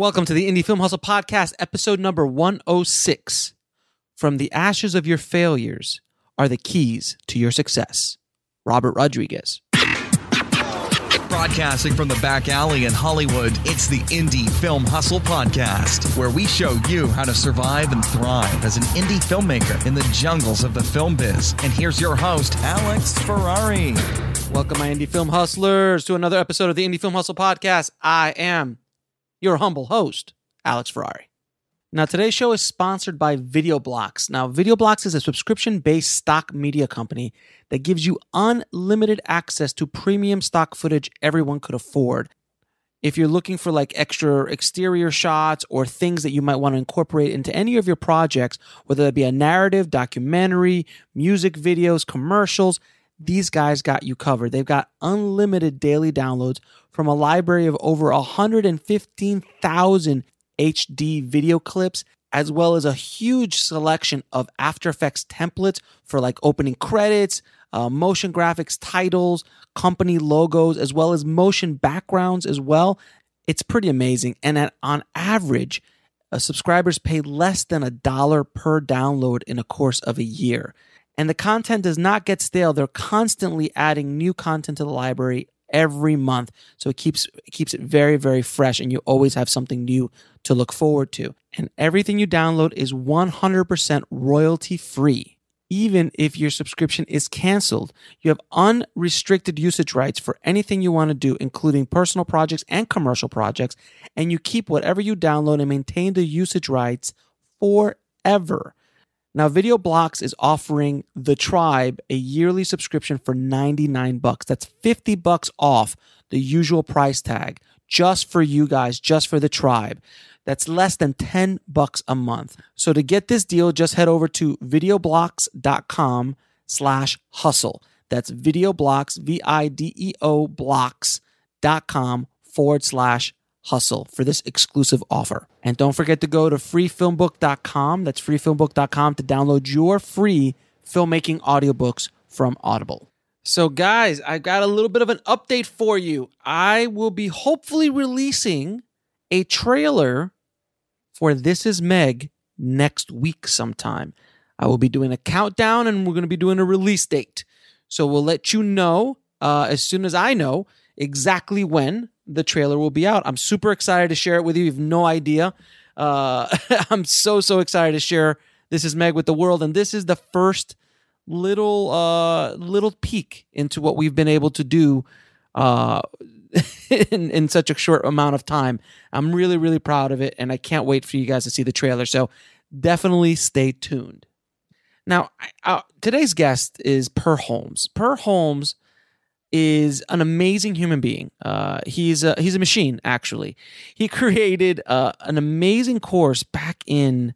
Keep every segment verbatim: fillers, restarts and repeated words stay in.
Welcome to the Indie Film Hustle Podcast, episode number one oh six. From the ashes of your failures are the keys to your success. Robert Rodriguez. Broadcasting from the back alley in Hollywood, it's the Indie Film Hustle Podcast, where we show you how to survive and thrive as an indie filmmaker in the jungles of the film biz. And here's your host, Alex Ferrari. Welcome, my Indie Film Hustlers, to another episode of the Indie Film Hustle Podcast. I am your humble host, Alex Ferrari. Now, today's show is sponsored by VideoBlocks. Now, VideoBlocks is a subscription-based stock media company that gives you unlimited access to premium stock footage everyone could afford. If you're looking for like extra exterior shots or things that you might want to incorporate into any of your projects, whether that be a narrative, documentary, music videos, commercials, these guys got you covered. They've got unlimited daily downloads from a library of over one hundred fifteen thousand H D video clips, as well as a huge selection of After Effects templates for like opening credits, uh, motion graphics, titles, company logos, as well as motion backgrounds as well. It's pretty amazing. And at, on average, uh, subscribers pay less than a dollar per download in a course of a year. And the content does not get stale. They're constantly adding new content to the library every month. So it keeps it keeps it very, very fresh, and you always have something new to look forward to. And everything you download is one hundred percent royalty free. Even if your subscription is canceled, you have unrestricted usage rights for anything you want to do, including personal projects and commercial projects, and you keep whatever you download and maintain the usage rights forever. Now, VideoBlocks is offering The Tribe a yearly subscription for ninety-nine bucks. That's fifty bucks off the usual price tag, just for you guys, just for The Tribe. That's less than ten bucks a month. So to get this deal, just head over to videoblocks.com slash hustle. That's videoblocks, V I D E O blocks.com forward slash hustle for this exclusive offer. And don't forget to go to free film book dot com. That's free film book dot com to download your free filmmaking audiobooks from Audible. So guys, I got a little bit of an update for you. I will be hopefully releasing a trailer for This Is Meg next week sometime. I will be doing a countdown, and we're going to be doing a release date. So we'll let you know uh, as soon as I know exactly when the trailer will be out. I'm super excited to share it with you. You have no idea. Uh, I'm so, so excited to share This Is Meg with the world. And this is the first little uh, little peek into what we've been able to do uh, in, in such a short amount of time. I'm really, really proud of it. And I can't wait for you guys to see the trailer. So definitely stay tuned. Now, I, I, today's guest is Per Holmes. Per Holmes is an amazing human being. Uh, he's a, he's a machine, actually. He created uh, an amazing course back in,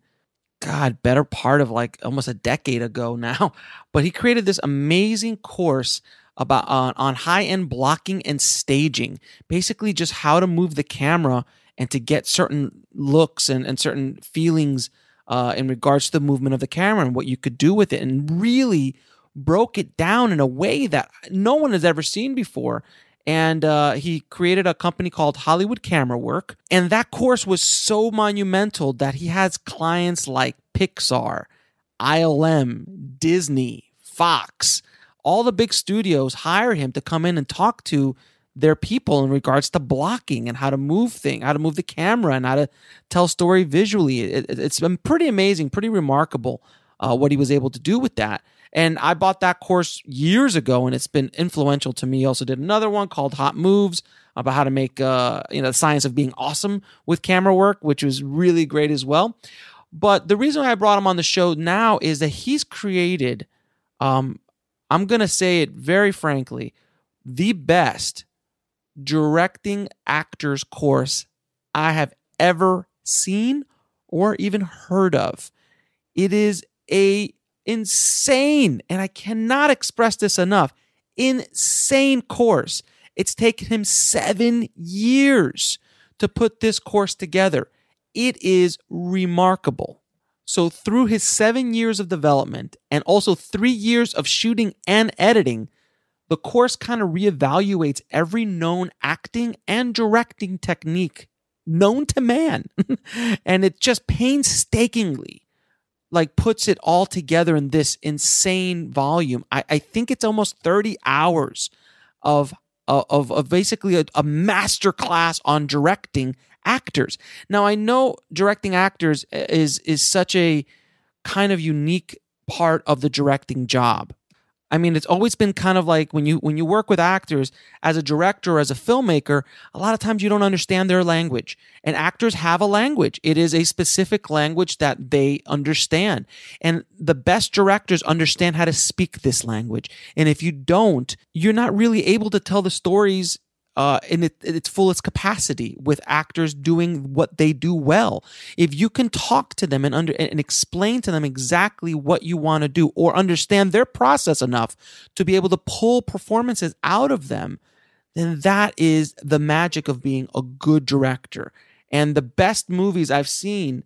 God, better part of like almost a decade ago now. But he created this amazing course about uh, on high-end blocking and staging, basically just how to move the camera and to get certain looks and, and certain feelings uh, in regards to the movement of the camera and what you could do with it, and really broke it down in a way that no one has ever seen before. And uh, he created a company called Hollywood Camera Work. And that course was so monumental that he has clients like Pixar, I L M, Disney, Fox. All the big studios hire him to come in and talk to their people in regards to blocking and how to move things, how to move the camera, and how to tell story visually. It, it, it's been pretty amazing, pretty remarkable uh, what he was able to do with that. And I bought that course years ago, and it's been influential to me. He also did another one called Hot Moves about how to make, uh, you know, the science of being awesome with camera work, which was really great as well. But the reason why I brought him on the show now is that he's created, um, I'm going to say it very frankly, the best directing actors course I have ever seen or even heard of. It is a insane, and I cannot express this enough, insane course. It's taken him seven years to put this course together. It is remarkable. So through his seven years of development and also three years of shooting and editing, the course kind of reevaluates every known acting and directing technique known to man. And it just painstakingly like puts it all together in this insane volume. I, I think it's almost thirty hours of of, of basically a, a master class on directing actors. Now, I know directing actors is is such a kind of unique part of the directing job. I mean, it's always been kind of like when you when you work with actors as a director or as a filmmaker, a lot of times you don't understand their language. And actors have a language. It is a specific language that they understand. And the best directors understand how to speak this language. And if you don't, you're not really able to tell the stories Uh, in, it, in its fullest capacity with actors doing what they do well. If you can talk to them and under and explain to them exactly what you want to do or understand their process enough to be able to pull performances out of them, then that is the magic of being a good director. And the best movies I've seen,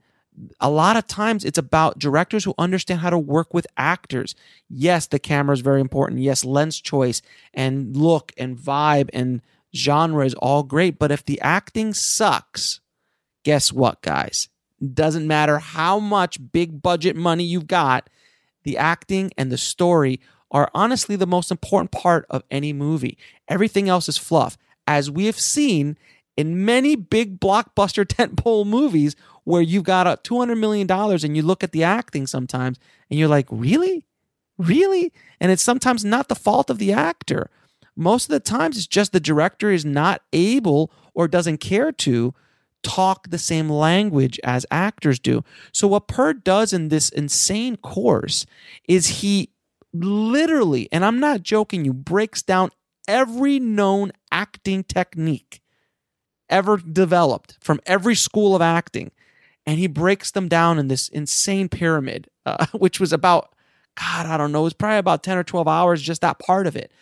a lot of times it's about directors who understand how to work with actors. Yes, the camera is very important. Yes, lens choice and look and vibe and genre is all great, but if the acting sucks, guess what, guys? Doesn't matter how much big budget money you've got, the acting and the story are honestly the most important part of any movie. Everything else is fluff, as we have seen in many big blockbuster tentpole movies where you've got a two hundred million dollars and you look at the acting sometimes and you're like, really? Really? And it's sometimes not the fault of the actor. Most of the times, it's just the director is not able or doesn't care to talk the same language as actors do. So what Per does in this insane course is he literally, and I'm not joking you, breaks down every known acting technique ever developed from every school of acting. And he breaks them down in this insane pyramid, uh, which was about, God, I don't know, it was probably about ten or twelve hours, just that part of it.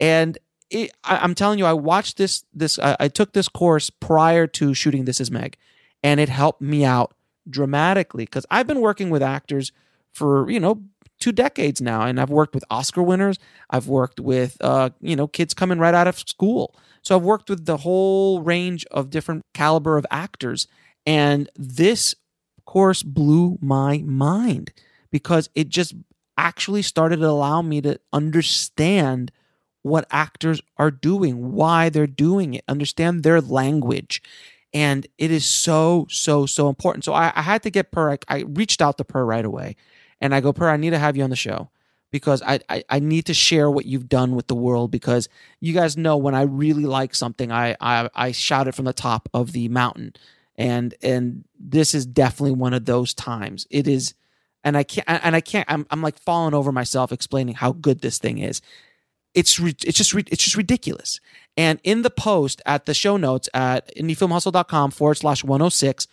And it, I, I'm telling you, I watched this, this I, I took this course prior to shooting This Is Meg, and it helped me out dramatically because I've been working with actors for, you know, two decades now. And I've worked with Oscar winners. I've worked with, uh, you know, kids coming right out of school. So I've worked with the whole range of different caliber of actors. And this course blew my mind because it just actually started to allow me to understand what actors are doing, why they're doing it, understand their language. And it is so, so, so important. So I, I had to get Per. I, I reached out to Per right away. And I go, Per, I need to have you on the show because I, I, I need to share what you've done with the world, because you guys know when I really like something, I, I, I shout it from the top of the mountain. And and this is definitely one of those times. It is, and I can't, and I can't, I'm, I'm like falling over myself explaining how good this thing is. It's it's just it's just ridiculous. And in the post at the show notes at indiefilmhustle.com forward slash 106,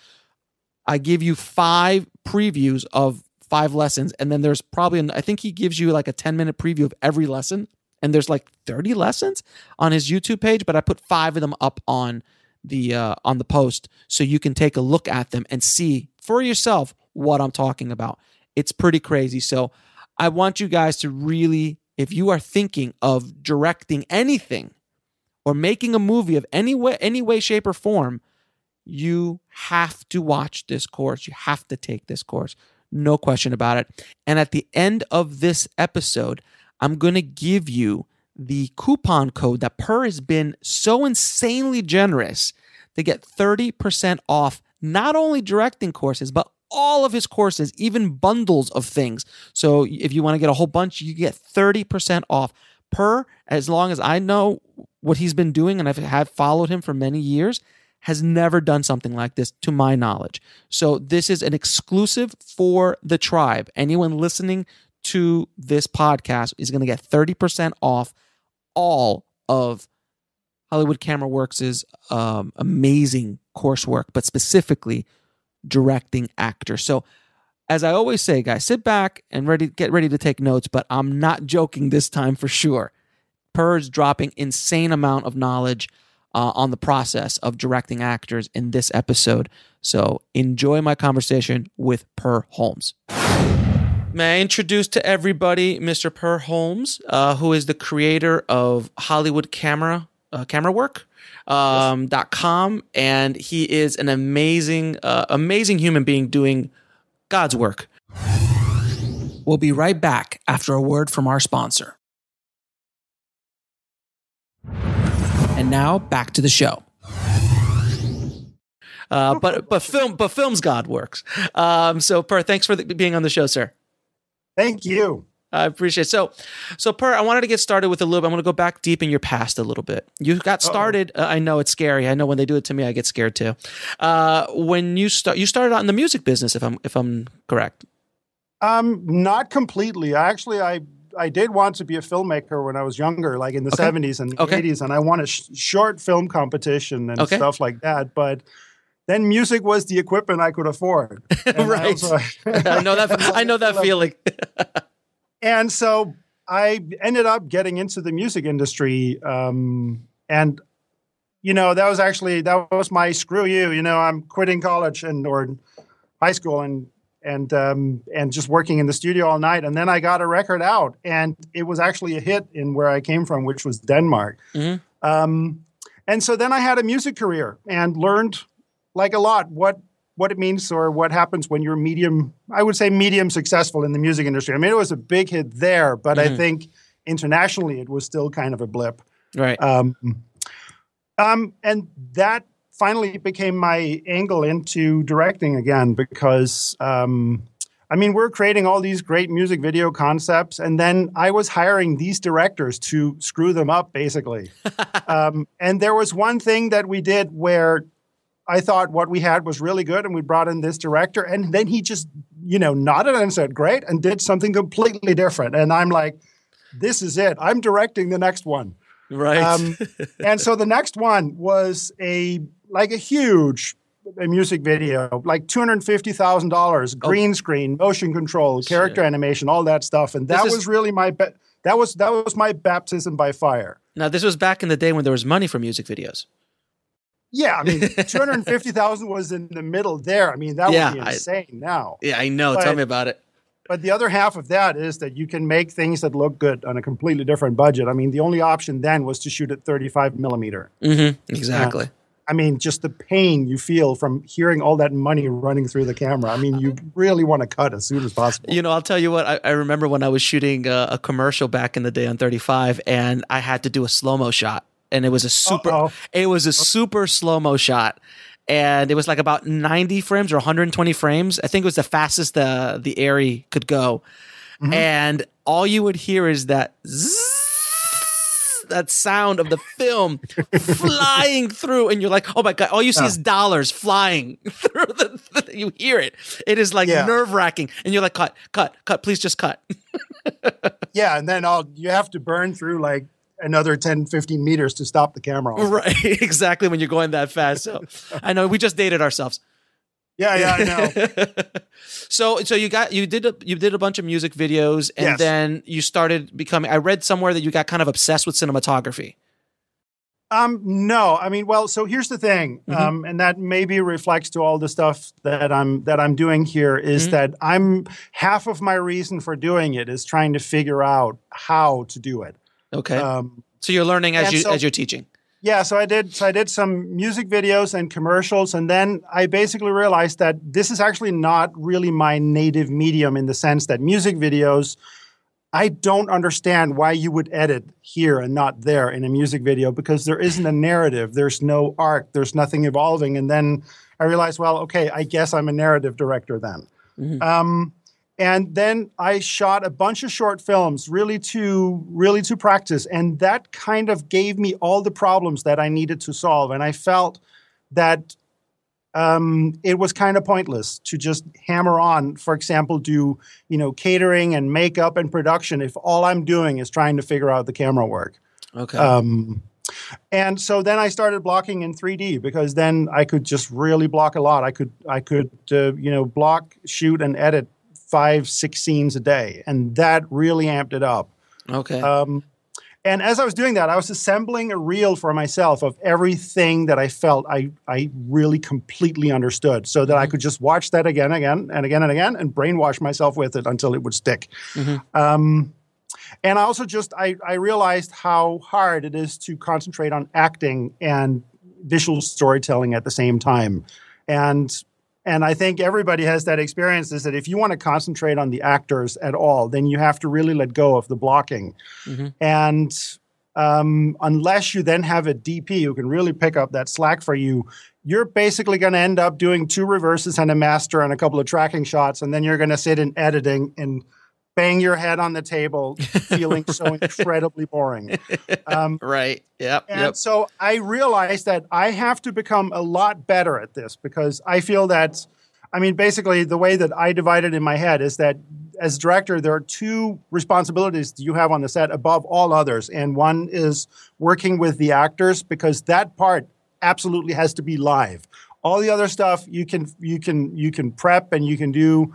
I give you five previews of five lessons. And then there's probably, an, I think he gives you like a ten minute preview of every lesson. And there's like thirty lessons on his YouTube page, but I put five of them up on the uh, on the post so you can take a look at them and see for yourself what I'm talking about. It's pretty crazy. So I want you guys to really, if you are thinking of directing anything or making a movie of any way, any way, shape, or form, you have to watch this course. You have to take this course. No question about it. And at the end of this episode, I'm going to give you the coupon code that Per has been so insanely generous to get thirty percent off not only directing courses, but all of his courses, even bundles of things. So if you want to get a whole bunch, you get thirty percent off. Per, as long as I know what he's been doing, and I have followed him for many years, has never done something like this to my knowledge. So this is an exclusive for the tribe. Anyone listening to this podcast is going to get thirty percent off all of Hollywood Camera Works' um, amazing coursework, but specifically directing actor. So as I always say, guys, sit back and ready, get ready to take notes, but I'm not joking this time for sure. Per's dropping insane amount of knowledge uh, on the process of directing actors in this episode. So enjoy my conversation with Per Holmes. May I introduce to everybody Mister Per Holmes, uh, who is the creator of Hollywood Camera uh, Camera Work um, yes. dot com, and he is an amazing, uh, amazing human being doing God's work. We'll be right back after a word from our sponsor. And now back to the show. Uh, but but film but film's God works. Um, so Per, thanks for the, being on the show, sir. Thank you. I appreciate it. So, so Per, I wanted to get started with a little bit. I'm going to go back deep in your past a little bit. You got started. Uh-oh. Uh, I know it's scary. I know when they do it to me, I get scared too. Uh, when you start, you started out in the music business, if I'm if I'm correct. Um, not completely. I actually, I I did want to be a filmmaker when I was younger, like in the okay. seventies and the okay. eighties, and I won a sh short film competition and okay. stuff like that. But then music was the equipment I could afford. Right. I, I know that. I know that feeling. And so I ended up getting into the music industry. Um, and, you know, that was actually, that was my screw you, you know, I'm quitting college and, or high school and, and, um, and just working in the studio all night. And then I got a record out and it was actually a hit in where I came from, which was Denmark. Mm-hmm. Um, and so then I had a music career and learned like a lot what, what it means or what happens when you're medium, I would say medium successful in the music industry. I mean, it was a big hit there, but mm-hmm. I think internationally it was still kind of a blip. Right. Um, um, and that finally became my angle into directing again, because, um, I mean, we're creating all these great music video concepts, and then I was hiring these directors to screw them up, basically. um, and there was one thing that we did where I thought what we had was really good, and we brought in this director, and then he just, you know, nodded and said, great, and did something completely different. And I'm like, this is it. I'm directing the next one. Right. Um, and so the next one was a, like a huge a music video, like two hundred fifty thousand dollars, green oh. screen, motion control, character Shit. animation, all that stuff. And that this was really my, that was, that was my baptism by fire. Now, this was back in the day when there was money for music videos. Yeah, I mean, two hundred fifty thousand was in the middle there. I mean, that yeah, would be insane I, now. Yeah, I know. But, Tell me about it. But the other half of that is that you can make things that look good on a completely different budget. I mean, the only option then was to shoot at thirty-five millimeter. Mm-hmm, exactly. Uh, I mean, just the pain you feel from hearing all that money running through the camera. I mean, you really want to cut as soon as possible. You know, I'll tell you what. I, I remember when I was shooting a, a commercial back in the day on thirty-five, and I had to do a slow-mo shot. And it was a super, Uh-oh. it was a super slow-mo shot. And it was like about ninety frames or one hundred twenty frames. I think it was the fastest the, the Airy could go. Mm-hmm. And all you would hear is that zzz, that sound of the film flying through. And you're like, oh my God, all you see yeah. is dollars flying through the, the, you hear it. It is like yeah. nerve wracking. And you're like, cut, cut, cut, please just cut. Yeah. And then all you have to burn through like another ten, fifteen meters to stop the camera. Right, exactly, when you're going that fast. So I know we just dated ourselves. Yeah, yeah, I know. so so you got you did a, you did a bunch of music videos, and yes. then you started becoming I read somewhere that you got kind of obsessed with cinematography. Um no, I mean, well, so here's the thing. Mm-hmm. Um and that maybe reflects to all the stuff that I'm that I'm doing here is mm-hmm. that I'm half of my reason for doing it is trying to figure out how to do it. Okay. Um, so you're learning as you so, as you're teaching. Yeah, so I did so I did some music videos and commercials, and then I basically realized that this is actually not really my native medium in the sense that music videos, I don't understand why you would edit here and not there in a music video, because there isn't a narrative, there's no arc, there's nothing evolving. And then I realized, well, okay, I guess I'm a narrative director then. Mm-hmm. Um And then I shot a bunch of short films, really to really to practice. And that kind of gave me all the problems that I needed to solve. And I felt that um, it was kind of pointless to just hammer on, for example, do you know catering and makeup and production if all I'm doing is trying to figure out the camera work. Okay. Um, and so then I started blocking in three D, because then I could just really block a lot. I could I could uh, you know block, shoot, and edit five, six scenes a day. And that really amped it up. Okay. Um, and as I was doing that, I was assembling a reel for myself of everything that I felt I, I really completely understood, so that I could just watch that again, again, and again, and again, and brainwash myself with it until it would stick. Mm-hmm. Um, And I also just, I, I realized how hard it is to concentrate on acting and visual storytelling at the same time. And and I think everybody has that experience, is that if you want to concentrate on the actors at all, then you have to really let go of the blocking. Mm-hmm. And um, unless you then have a D P who can really pick up that slack for you, you're basically going to end up doing two reverses and a master and a couple of tracking shots, and then you're going to sit in editing and bang your head on the table, feeling right. So incredibly boring. Um, right. Yep. And yep. So I realized that I have to become a lot better at this, because I feel that, I mean, basically the way that I divide it in my head is that as director, there are two responsibilities you have on the set above all others. And one is working with the actors, because that part absolutely has to be live. All the other stuff you can, you can, you can prep and you can do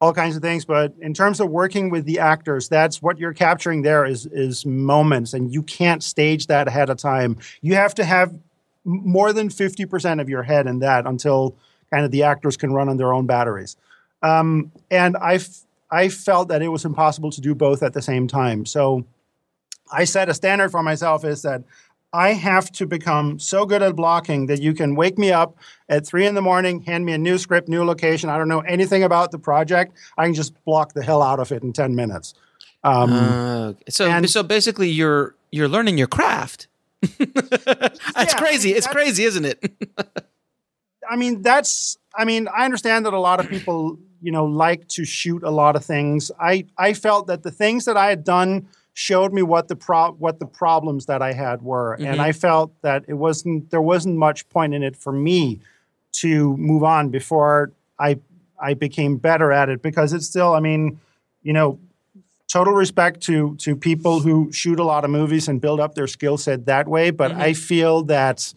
all kinds of things, but in terms of working with the actors, that's what you're capturing there is is moments, and you can't stage that ahead of time. You have to have more than fifty percent of your head in that until kind of the actors can run on their own batteries. Um, and I, f- I felt that it was impossible to do both at the same time. So I set a standard for myself, is that I have to become so good at blocking that you can wake me up at three in the morning, hand me a new script, new location. I don't know anything about the project. I can just block the hell out of it in ten minutes. Um, uh, so, and, so basically you're, you're learning your craft. That's yeah, crazy. It's that's, crazy, isn't it? I mean, that's, I mean, I understand that a lot of people, you know, like to shoot a lot of things. I, I felt that the things that I had done showed me what the pro- what the problems that I had were. Mm-hmm. And I felt that it wasn't there wasn't much point in it for me to move on before I I became better at it, because it's still, I mean, you know, total respect to to people who shoot a lot of movies and build up their skill set that way, but mm-hmm. I feel that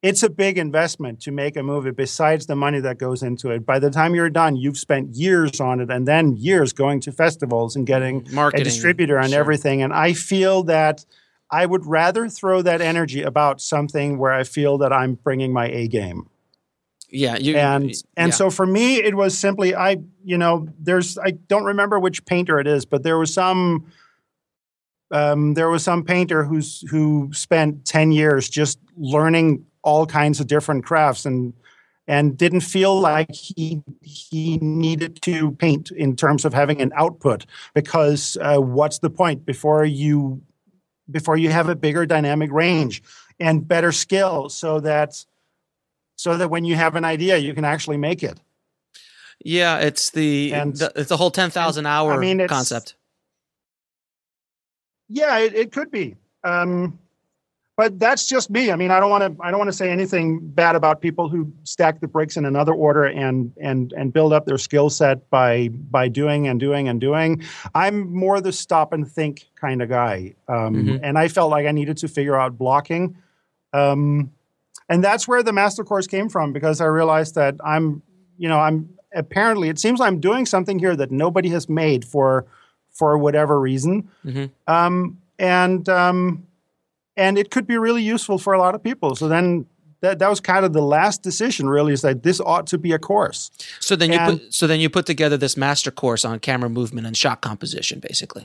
it's a big investment to make a movie besides the money that goes into it. By the time you're done, you've spent years on it, and then years going to festivals and getting marketing, a distributor and sure. everything. And I feel that I would rather throw that energy about something where I feel that I'm bringing my A game. Yeah. You, and and yeah. so for me, it was simply, I, you know, there's, I don't remember which painter it is, but there was some, um, there was some painter who's, who spent ten years just learning all kinds of different crafts, and and didn't feel like he he needed to paint in terms of having an output, because uh, what's the point before you before you have a bigger dynamic range and better skill, so that so that when you have an idea you can actually make it. Yeah, it's the, and, the it's the whole ten thousand hour I mean, concept. Yeah, it, it could be. Um, But that's just me. I mean, I don't want to. I don't want to say anything bad about people who stack the bricks in another order and and and build up their skill set by by doing and doing and doing. I'm more the stop and think kind of guy, um, mm-hmm. and I felt like I needed to figure out blocking, um, and that's where the master course came from, because I realized that I'm, you know, I'm apparently it seems I'm doing something here that nobody has made for for whatever reason, mm-hmm. um, and. Um, And it could be really useful for a lot of people. So then that, that was kind of the last decision, really, is that this ought to be a course. So then and, you put, so then you put together this master course on camera movement and shot composition, basically.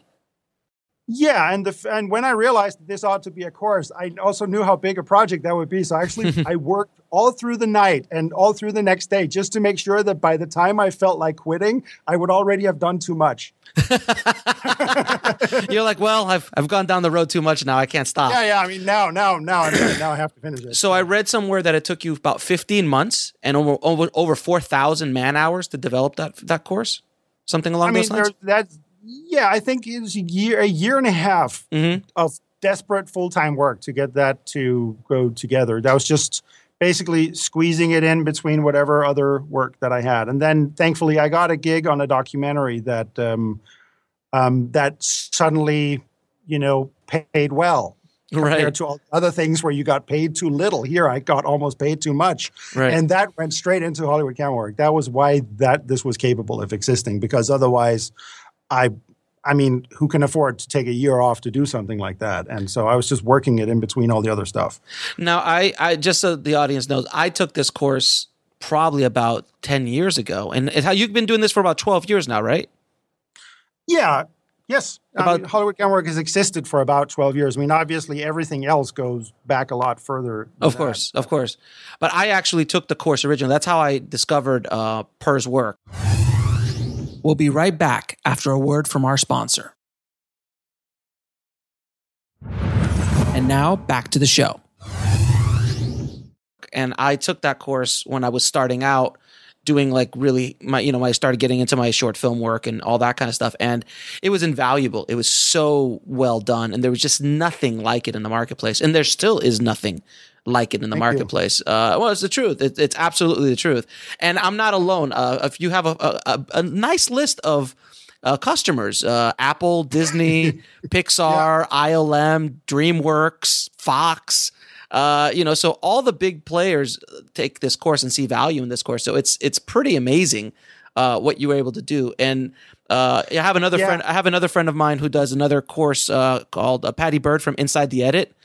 Yeah, and the and when I realized that this ought to be a course, I also knew how big a project that would be. So actually, I worked all through the night and all through the next day just to make sure that by the time I felt like quitting, I would already have done too much. You're like, well, I've I've gone down the road too much now. I can't stop. Yeah, yeah. I mean, now, now, now, now I have to finish it. So I read somewhere that it took you about fifteen months and over over, over four thousand man hours to develop that that course. Something along I mean, those lines. There, that's, Yeah, I think it was a year, a year and a half mm-hmm. of desperate full-time work to get that to go together. That was just basically squeezing it in between whatever other work that I had. And then, thankfully, I got a gig on a documentary that um, um, that suddenly, you know, paid well right. compared to all the other things where you got paid too little. Here, I got almost paid too much, right. and that went straight into Hollywood Camera Work. That was why that this was capable of existing, because otherwise. I I mean, who can afford to take a year off to do something like that? And so I was just working it in between all the other stuff. Now, I, I just so the audience knows, I took this course probably about ten years ago. And how you've been doing this for about twelve years now, right? Yeah, Yes. About, I mean, Hollywood Camera Work has existed for about twelve years. I mean, obviously, everything else goes back a lot further. Of course, that. of course. But I actually took the course originally. That's how I discovered uh, Per's work. We'll be right back after a word from our sponsor. And now, back to the show. And I took that course when I was starting out doing like really my, you know, I started getting into my short film work and all that kind of stuff. And it was invaluable. It was so well done. And there was just nothing like it in the marketplace. And there still is nothing like it in the Thank marketplace. Uh, well, it's the truth. It, it's absolutely the truth. And I'm not alone. Uh, if you have a, a, a nice list of uh, customers, uh, Apple, Disney, Pixar, yeah. I L M, DreamWorks, Fox, Uh, you know, so all the big players take this course and see value in this course. So it's it's pretty amazing uh, what you were able to do. And uh, I have another yeah. friend. I have another friend of mine who does another course uh, called uh, Patty Bird from Inside the Edit,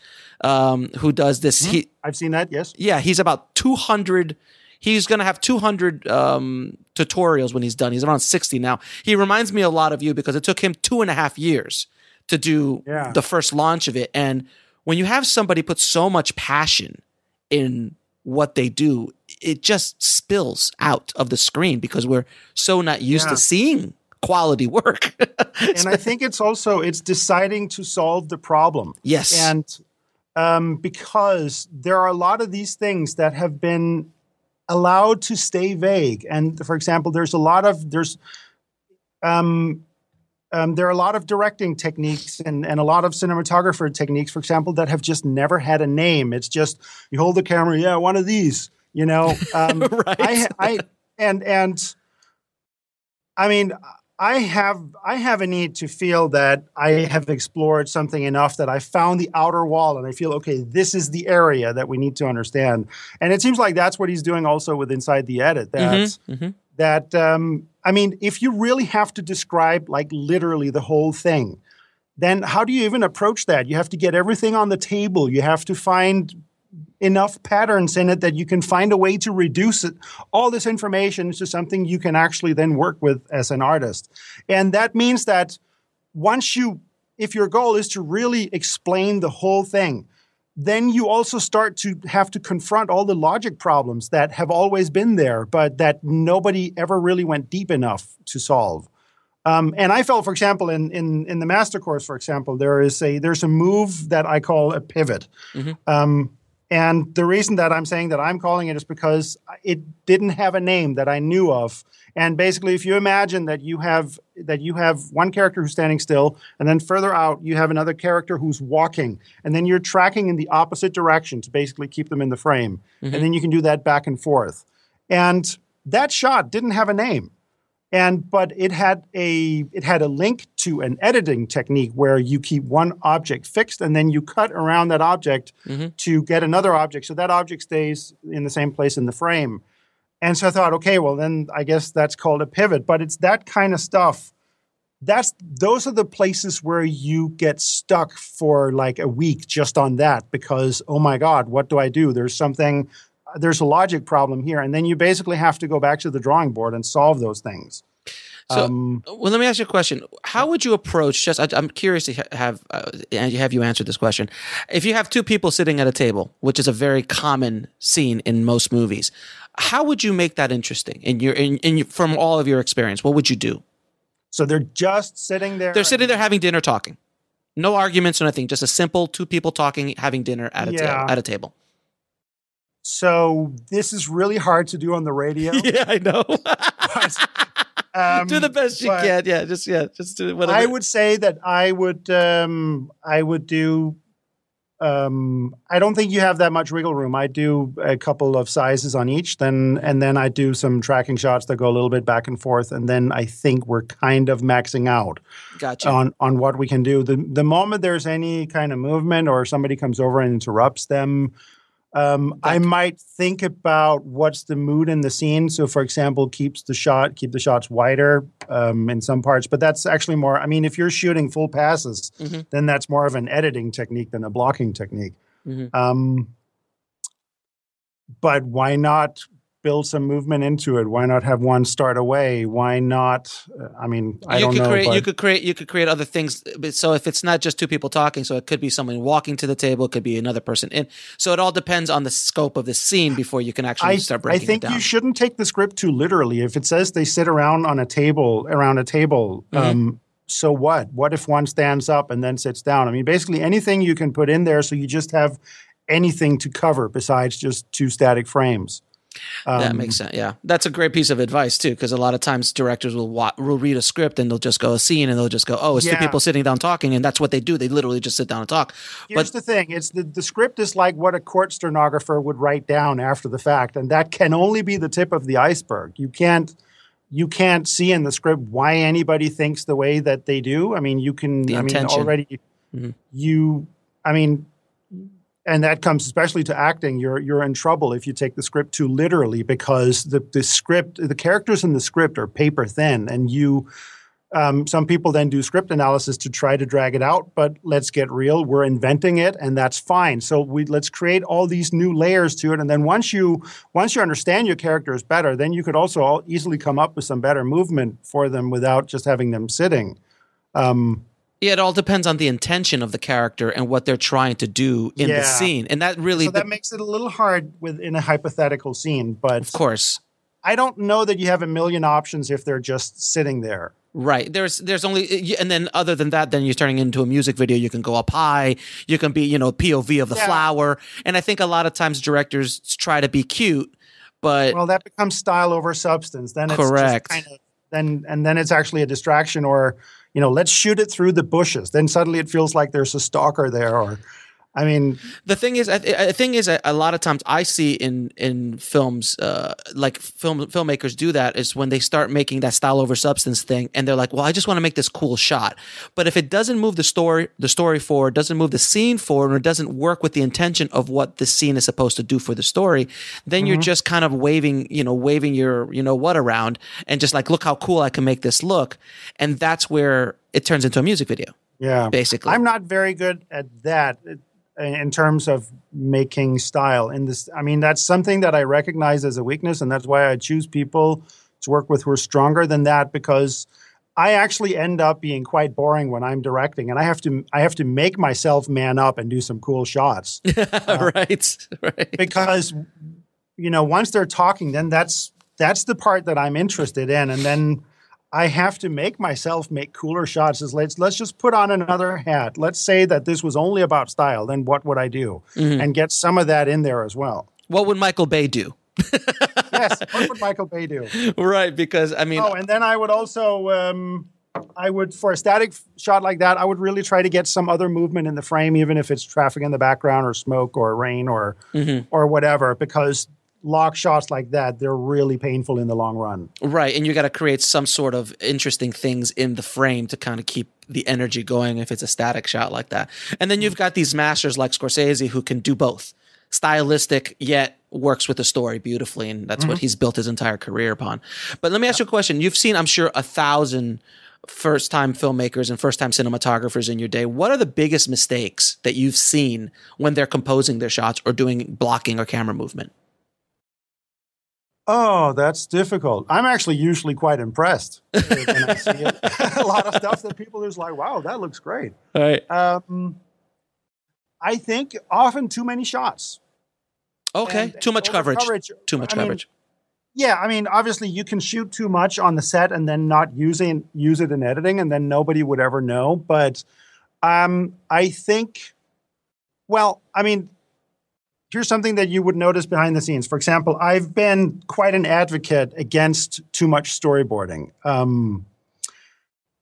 um, who does this. Mm-hmm. He, I've seen that. Yes. Yeah, he's about two hundred. He's going to have two hundred um, tutorials when he's done. He's around sixty now. He reminds me a lot of you because it took him two and a half years to do yeah. the first launch of it. And when you have somebody put so much passion in what they do, it just spills out of the screen because we're so not used yeah. to seeing quality work. And I think it's also, it's deciding to solve the problem. Yes. And um, because there are a lot of these things that have been allowed to stay vague. And for example, there's a lot of, there's, um, Um, there are a lot of directing techniques and, and a lot of cinematographer techniques, for example, that have just never had a name. It's just you hold the camera, yeah, one of these, you know. Um, right. I, I and and I mean, I have I have a need to feel that I have explored something enough that I found the outer wall, and I feel okay. This is the area that we need to understand, and it seems like that's what he's doing also with Inside the Edit. That's mm-hmm, mm-hmm. that. Um, I mean, if you really have to describe like literally the whole thing, then how do you even approach that? You have to get everything on the table. You have to find enough patterns in it that you can find a way to reduce it, all this information into something you can actually then work with as an artist. And that means that once you, if your goal is to really explain the whole thing, then you also start to have to confront all the logic problems that have always been there, but that nobody ever really went deep enough to solve. Um, and I felt, for example, in, in in the master course, for example, there is a there's a move that I call a pivot. Mm-hmm. Um, and the reason that I'm saying that I'm calling it is because it didn't have a name that I knew of. And basically, if you imagine that you have that you have one character who's standing still, and then further out, you have another character who's walking, and then you're tracking in the opposite direction to basically keep them in the frame. Mm-hmm. And then you can do that back and forth. And that shot didn't have a name. And but it had a it had a link to an editing technique where you keep one object fixed and then you cut around that object mm-hmm. to get another object. So that object stays in the same place in the frame. And so I thought, okay, well then I guess that's called a pivot. But it's that kind of stuff. That's those are the places where you get stuck for like a week just on that because oh my God, what do I do? There's something. There's a logic problem here. And then you basically have to go back to the drawing board and solve those things. So, um, well, let me ask you a question. How would you approach just, I, I'm curious to have, uh, have you answered this question. If you have two people sitting at a table, which is a very common scene in most movies, how would you make that interesting in your, in, in your, from all of your experience? What would you do? So they're just sitting there. They're sitting there having dinner, talking, no arguments or nothing. Just a simple two people talking, having dinner at a yeah. table, at a table. So this is really hard to do on the radio. Yeah, I know. But, um, do the best you can. Yeah, just yeah, just do whatever. I would say that I would um, I would do. Um, I don't think you have that much wiggle room. I do a couple of sizes on each, then and then I do some tracking shots that go a little bit back and forth, and then I think we're kind of maxing out. Gotcha. On on what we can do. The the moment there's any kind of movement or somebody comes over and interrupts them. Um, I might think about what's the mood in the scene. So, for example, keeps the shot, keep the shots wider um, in some parts. But that's actually more, I mean, if you're shooting full passes, mm-hmm. then that's more of an editing technique than a blocking technique. Mm-hmm. Um, but why not build some movement into it? Why not have one start away? Why not? Uh, I mean, I you don't could know. Create, but... You could create. You could create other things. But so if it's not just two people talking, so it could be someone walking to the table. It could be another person in. So it all depends on the scope of the scene before you can actually I, start breaking it down. I think down. You shouldn't take the script too literally. If it says they sit around on a table, around a table. Mm-hmm. Um, So what? What if one stands up and then sits down? I mean, basically anything you can put in there so you just have anything to cover besides just two static frames. Um, that makes sense, yeah. That's a great piece of advice too, because a lot of times directors will, wa- will read a script and they'll just go a scene and they'll just go, oh, it's yeah. two people sitting down talking, and that's what they do. They literally just sit down and talk. Here's but- the thing. It's the, the script is like what a court stenographer would write down after the fact, and that can only be the tip of the iceberg. You can't You can't see in the script why anybody thinks the way that they do. I mean, you can, the I mean, intention. already, mm-hmm. you, I mean, and that comes especially to acting. You're you're in trouble if you take the script too literally, because the, the script, the characters in the script are paper thin, and you, um, some people then do script analysis to try to drag it out, but let's get real. We're inventing it, and that's fine. So we let's create all these new layers to it. And then once you once you understand your characters better, then you could also all easily come up with some better movement for them without just having them sitting. Um, yeah, it all depends on the intention of the character and what they're trying to do in yeah. the scene. And that really So that th- makes it a little hard within a hypothetical scene, but of course. I don't know that you have a million options if they're just sitting there. Right. There's there's only – and then other than that, then you're turning into a music video. You can go up high. You can be, you know, P O V of the yeah. flower. And I think a lot of times directors try to be cute, but – Well, that becomes style over substance. Then it's correct. Just kind of – then and then it's actually a distraction, or, you know, let's shoot it through the bushes. Then suddenly it feels like there's a stalker there, or – I mean, the thing is, I th- the thing is, a lot of times I see in in films, uh, like film filmmakers do that is when they start making that style over substance thing, and they're like, "Well, I just want to make this cool shot," but if it doesn't move the story, the story forward, doesn't move the scene forward, or doesn't work with the intention of what the scene is supposed to do for the story, then mm-hmm. you're just kind of waving, you know, waving your, you know, what around, and just like, look how cool I can make this look, and that's where it turns into a music video. Yeah, basically, I'm not very good at that. It- in terms of making style. In this, I mean, that's something that I recognize as a weakness, and that's why I choose people to work with who are stronger than that, because I actually end up being quite boring when I'm directing, and I have to I have to make myself man up and do some cool shots. uh, right, right. Because, you know, once they're talking, then that's that's the part that I'm interested in, and then I have to make myself make cooler shots. Is let's let's just put on another hat. Let's say that this was only about style. Then what would I do? Mm-hmm. And get some of that in there as well. What would Michael Bay do? Yes, what would Michael Bay do? Right, because I mean. Oh, and then I would also, um, I would for a static shot like that, I would really try to get some other movement in the frame, even if it's traffic in the background or smoke or rain or mm-hmm. or whatever, because. Lock shots like that, they're really painful in the long run. Right, and you got to create some sort of interesting things in the frame to kind of keep the energy going if it's a static shot like that. And then you've got these masters like Scorsese who can do both. Stylistic, yet works with the story beautifully, and that's mm-hmm. what he's built his entire career upon. But let me ask you a question. You've seen, I'm sure, a thousand first-time filmmakers and first-time cinematographers in your day. What are the biggest mistakes that you've seen when they're composing their shots or doing blocking or camera movement? Oh, that's difficult. I'm actually usually quite impressed when I see it. A lot of stuff that people are just like, wow, that looks great. All right. Um, I think often too many shots. Okay, and, too and much coverage. coverage. Too much I coverage. Mean, yeah, I mean, obviously you can shoot too much on the set and then not using, use it in editing, and then nobody would ever know. But um, I think, well, I mean... Here's something that you would notice behind the scenes. For example, I've been quite an advocate against too much storyboarding. Um,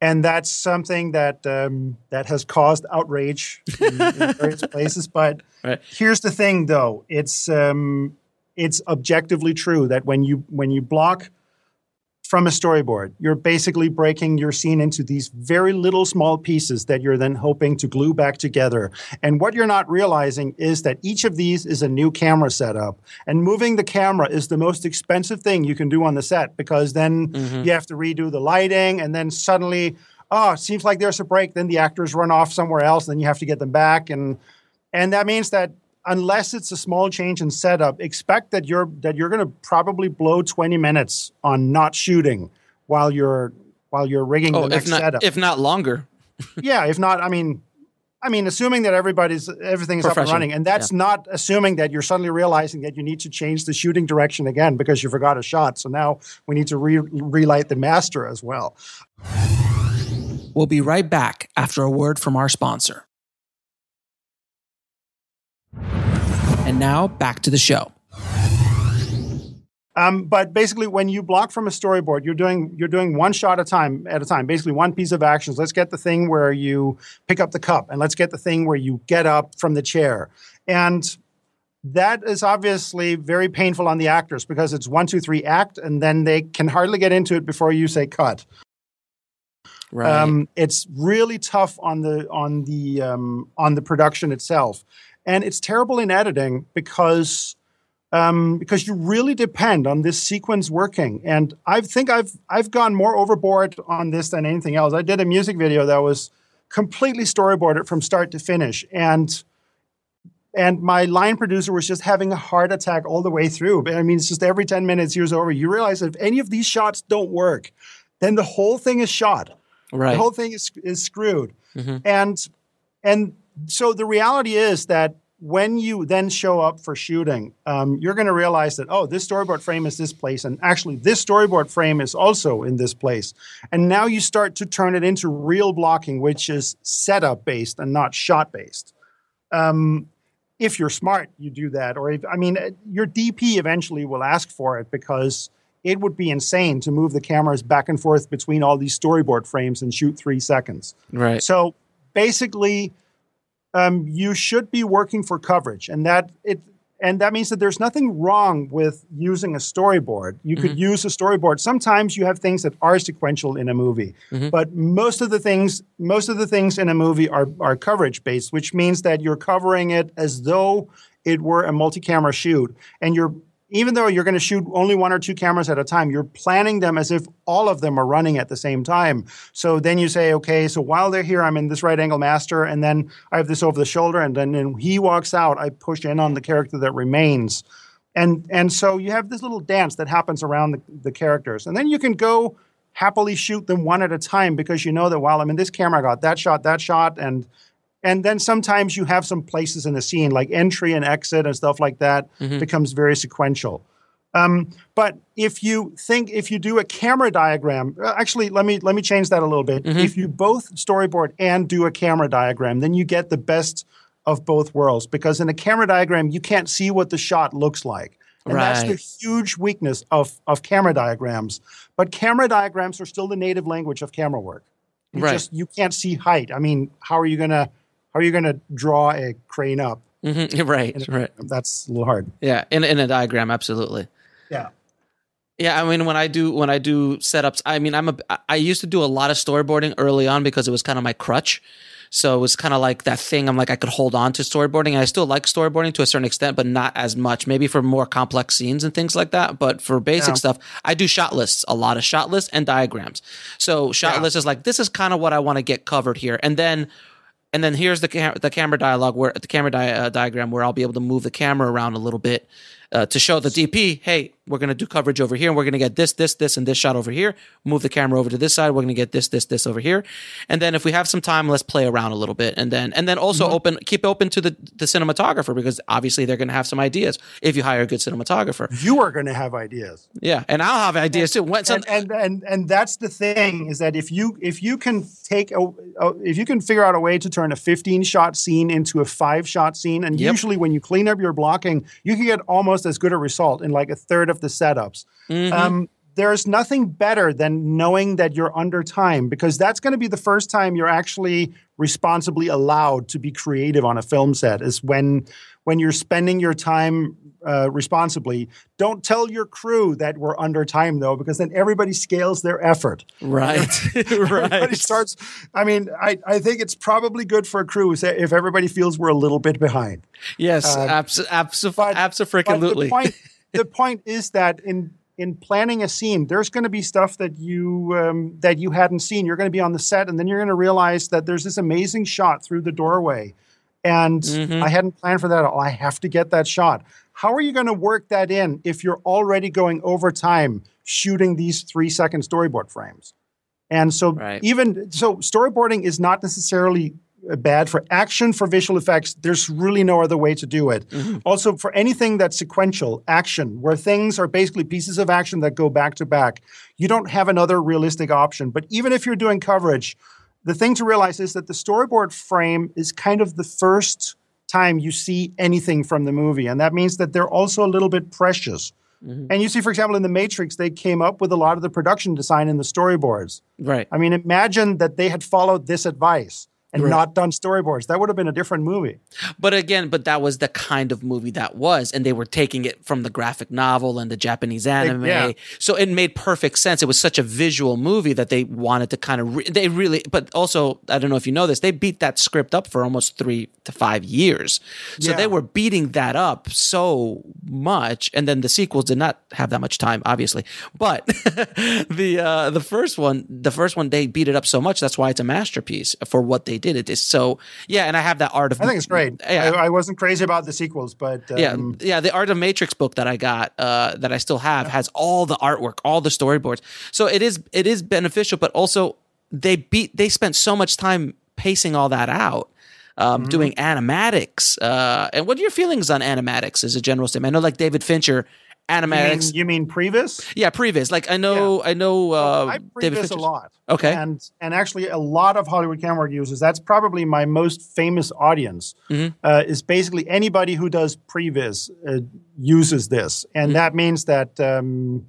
and that's something that um, that has caused outrage in, in various places. But right. Here's the thing, though. It's um, it's objectively true that when you when you block from a storyboard, you're basically breaking your scene into these very little small pieces that you're then hoping to glue back together. And what you're not realizing is that each of these is a new camera setup. And moving the camera is the most expensive thing you can do on the set, because then mm-hmm. you have to redo the lighting, and then suddenly, oh, it seems like there's a break. Then the actors run off somewhere else, and then you have to get them back. And, and that means that unless it's a small change in setup, expect that you're that you're going to probably blow twenty minutes on not shooting while you're while you're rigging oh, the next if not, setup. If not longer. Yeah, if not, I mean I mean assuming that everybody's everything is up and running, and that's yeah. not assuming that you're suddenly realizing that you need to change the shooting direction again because you forgot a shot. So now we need to re relight the master as well. We'll be right back after a word from our sponsor. And now back to the show. Um, but basically, when you block from a storyboard, you're doing you're doing one shot at a time at a time. Basically, one piece of actions. Let's get the thing where you pick up the cup, and let's get the thing where you get up from the chair. And that is obviously very painful on the actors because it's one, two, three, act, and then they can hardly get into it before you say cut. Right. Um, it's really tough on the on the um, on the production itself, and it's terrible in editing because. Um, because you really depend on this sequence working. And I think I've, I've gone more overboard on this than anything else. I did a music video that was completely storyboarded from start to finish. And, and my line producer was just having a heart attack all the way through. But I mean, it's just every ten minutes, here's over. You realize that if any of these shots don't work, then the whole thing is shot. Right. The whole thing is, is screwed. Mm-hmm. And, and so the reality is that when you then show up for shooting, um, you're going to realize that, oh, this storyboard frame is this place. And actually, this storyboard frame is also in this place. And now you start to turn it into real blocking, which is setup-based and not shot-based. Um, if you're smart, you do that. Or, if, I mean, your D P eventually will ask for it because it would be insane to move the cameras back and forth between all these storyboard frames and shoot three seconds. Right. So basically... Um, you should be working for coverage, and that it and that means that there's nothing wrong with using a storyboard. You could mm-hmm. use a storyboard. Sometimes you have things that are sequential in a movie, mm-hmm. but most of the things most of the things in a movie are are coverage based, which means that you're covering it as though it were a multi-camera shoot, and you're even though you're going to shoot only one or two cameras at a time, you're planning them as if all of them are running at the same time. So then you say, okay, so while they're here, I'm in this right angle master, and then I have this over the shoulder, and then when he walks out, I push in on the character that remains. And and so you have this little dance that happens around the, the characters. And then you can go happily shoot them one at a time because you know that while I'm in this camera, I got that shot, that shot, and... And then sometimes you have some places in the scene, like entry and exit and stuff like that, mm-hmm. becomes very sequential. Um, but if you think, if you do a camera diagram, actually, let me let me change that a little bit. Mm-hmm. If you both storyboard and do a camera diagram, then you get the best of both worlds. Because in a camera diagram, you can't see what the shot looks like. And right. that's the huge weakness of, of camera diagrams. But camera diagrams are still the native language of camera work. You right. just, you can't see height. I mean, how are you going to... Are you going to draw a crane up? Mm-hmm. Right, right. That's a little hard. Yeah, in in a diagram, absolutely. Yeah, yeah. I mean, when I do when I do setups, I mean, I'm a I used to do a lot of storyboarding early on because it was kind of my crutch. So it was kind of like that thing. I'm like, I could hold on to storyboarding. And I still like storyboarding to a certain extent, but not as much. Maybe for more complex scenes and things like that. But for basic yeah. stuff, I do shot lists, a lot of shot lists and diagrams. So shot yeah. lists is like, this is kind of what I want to get covered here, and then. And then here's the cam the camera dialogue where the camera di uh, diagram where I'll be able to move the camera around a little bit uh, to show the D P, hey, we're going to do coverage over here, and we're going to get this, this, this, and this shot over here. Move the camera over to this side. We're going to get this, this, this over here. And then if we have some time, let's play around a little bit. And then and then also mm-hmm. open keep open to the, the cinematographer, because obviously they're going to have some ideas if you hire a good cinematographer. You are going to have ideas. Yeah, and I'll have ideas and, too. When, so, and, and and and that's the thing is that if you if you can take a, a if you can figure out a way to turn a fifteen shot scene into a five shot scene, and yep. usually when you clean up your blocking, you can get almost as good a result in like a third of the setups. Mm-hmm. um, there's nothing better than knowing that you're under time, because that's going to be the first time you're actually responsibly allowed to be creative on a film set, is when when you're spending your time uh, responsibly. Don't tell your crew that we're under time, though, because then everybody scales their effort. Right. Everybody right. starts. I mean, I, I think it's probably good for a crew if everybody feels we're a little bit behind. Yes, uh, abs abs but, abso-freaking-lutely. But the point, the point is that in in planning a scene, there's going to be stuff that you um, that you hadn't seen. You're going to be on the set, and then you're going to realize that there's this amazing shot through the doorway, And mm-hmm. I hadn't planned for that at all. I have to get that shot. How are you going to work that in if you're already going over time shooting these three-second storyboard frames? And so right. even so, storyboarding is not necessarily bad for action, for visual effects. There's really no other way to do it. Mm-hmm. Also, for anything that's sequential action, where things are basically pieces of action that go back to back, you don't have another realistic option. But even if you're doing coverage, the thing to realize is that the storyboard frame is kind of the first time you see anything from the movie. And that means that they're also a little bit precious. Mm-hmm. And you see, for example, in The Matrix, they came up with a lot of the production design in the storyboards. Right. I mean, imagine that they had followed this advice and right. not done storyboards. That would have been a different movie. But again, but that was the kind of movie that was. And they were taking it from the graphic novel and the Japanese anime. It, yeah. So it made perfect sense. It was such a visual movie that they wanted to kind of, re they really, but also, I don't know if you know this, they beat that script up for almost three to five years. So yeah. they were beating that up so much. And then the sequels did not have that much time, obviously. But the, uh, the first one, the first one, they beat it up so much. That's why it's a masterpiece for what they did. It is so, yeah, and I have that art of. I think it's great. Yeah. I, I wasn't crazy about the sequels, but um, yeah, yeah, the Art of Matrix book that I got, uh, that I still have, yeah. has all the artwork, all the storyboards. So it is, it is beneficial, but also they beat, they spent so much time pacing all that out, um, mm-hmm. doing animatics. Uh, and what are your feelings on animatics as a general statement? I know, like David Fincher. Animatics. You mean, you mean Previs? Yeah, Previs. Like I know, yeah. I know. Uh, I Previs a lot. Okay, and and actually, a lot of Hollywood camera work users. That's probably my most famous audience. Mm-hmm. uh, is basically anybody who does Previs uh, uses this, and mm-hmm. that means that um,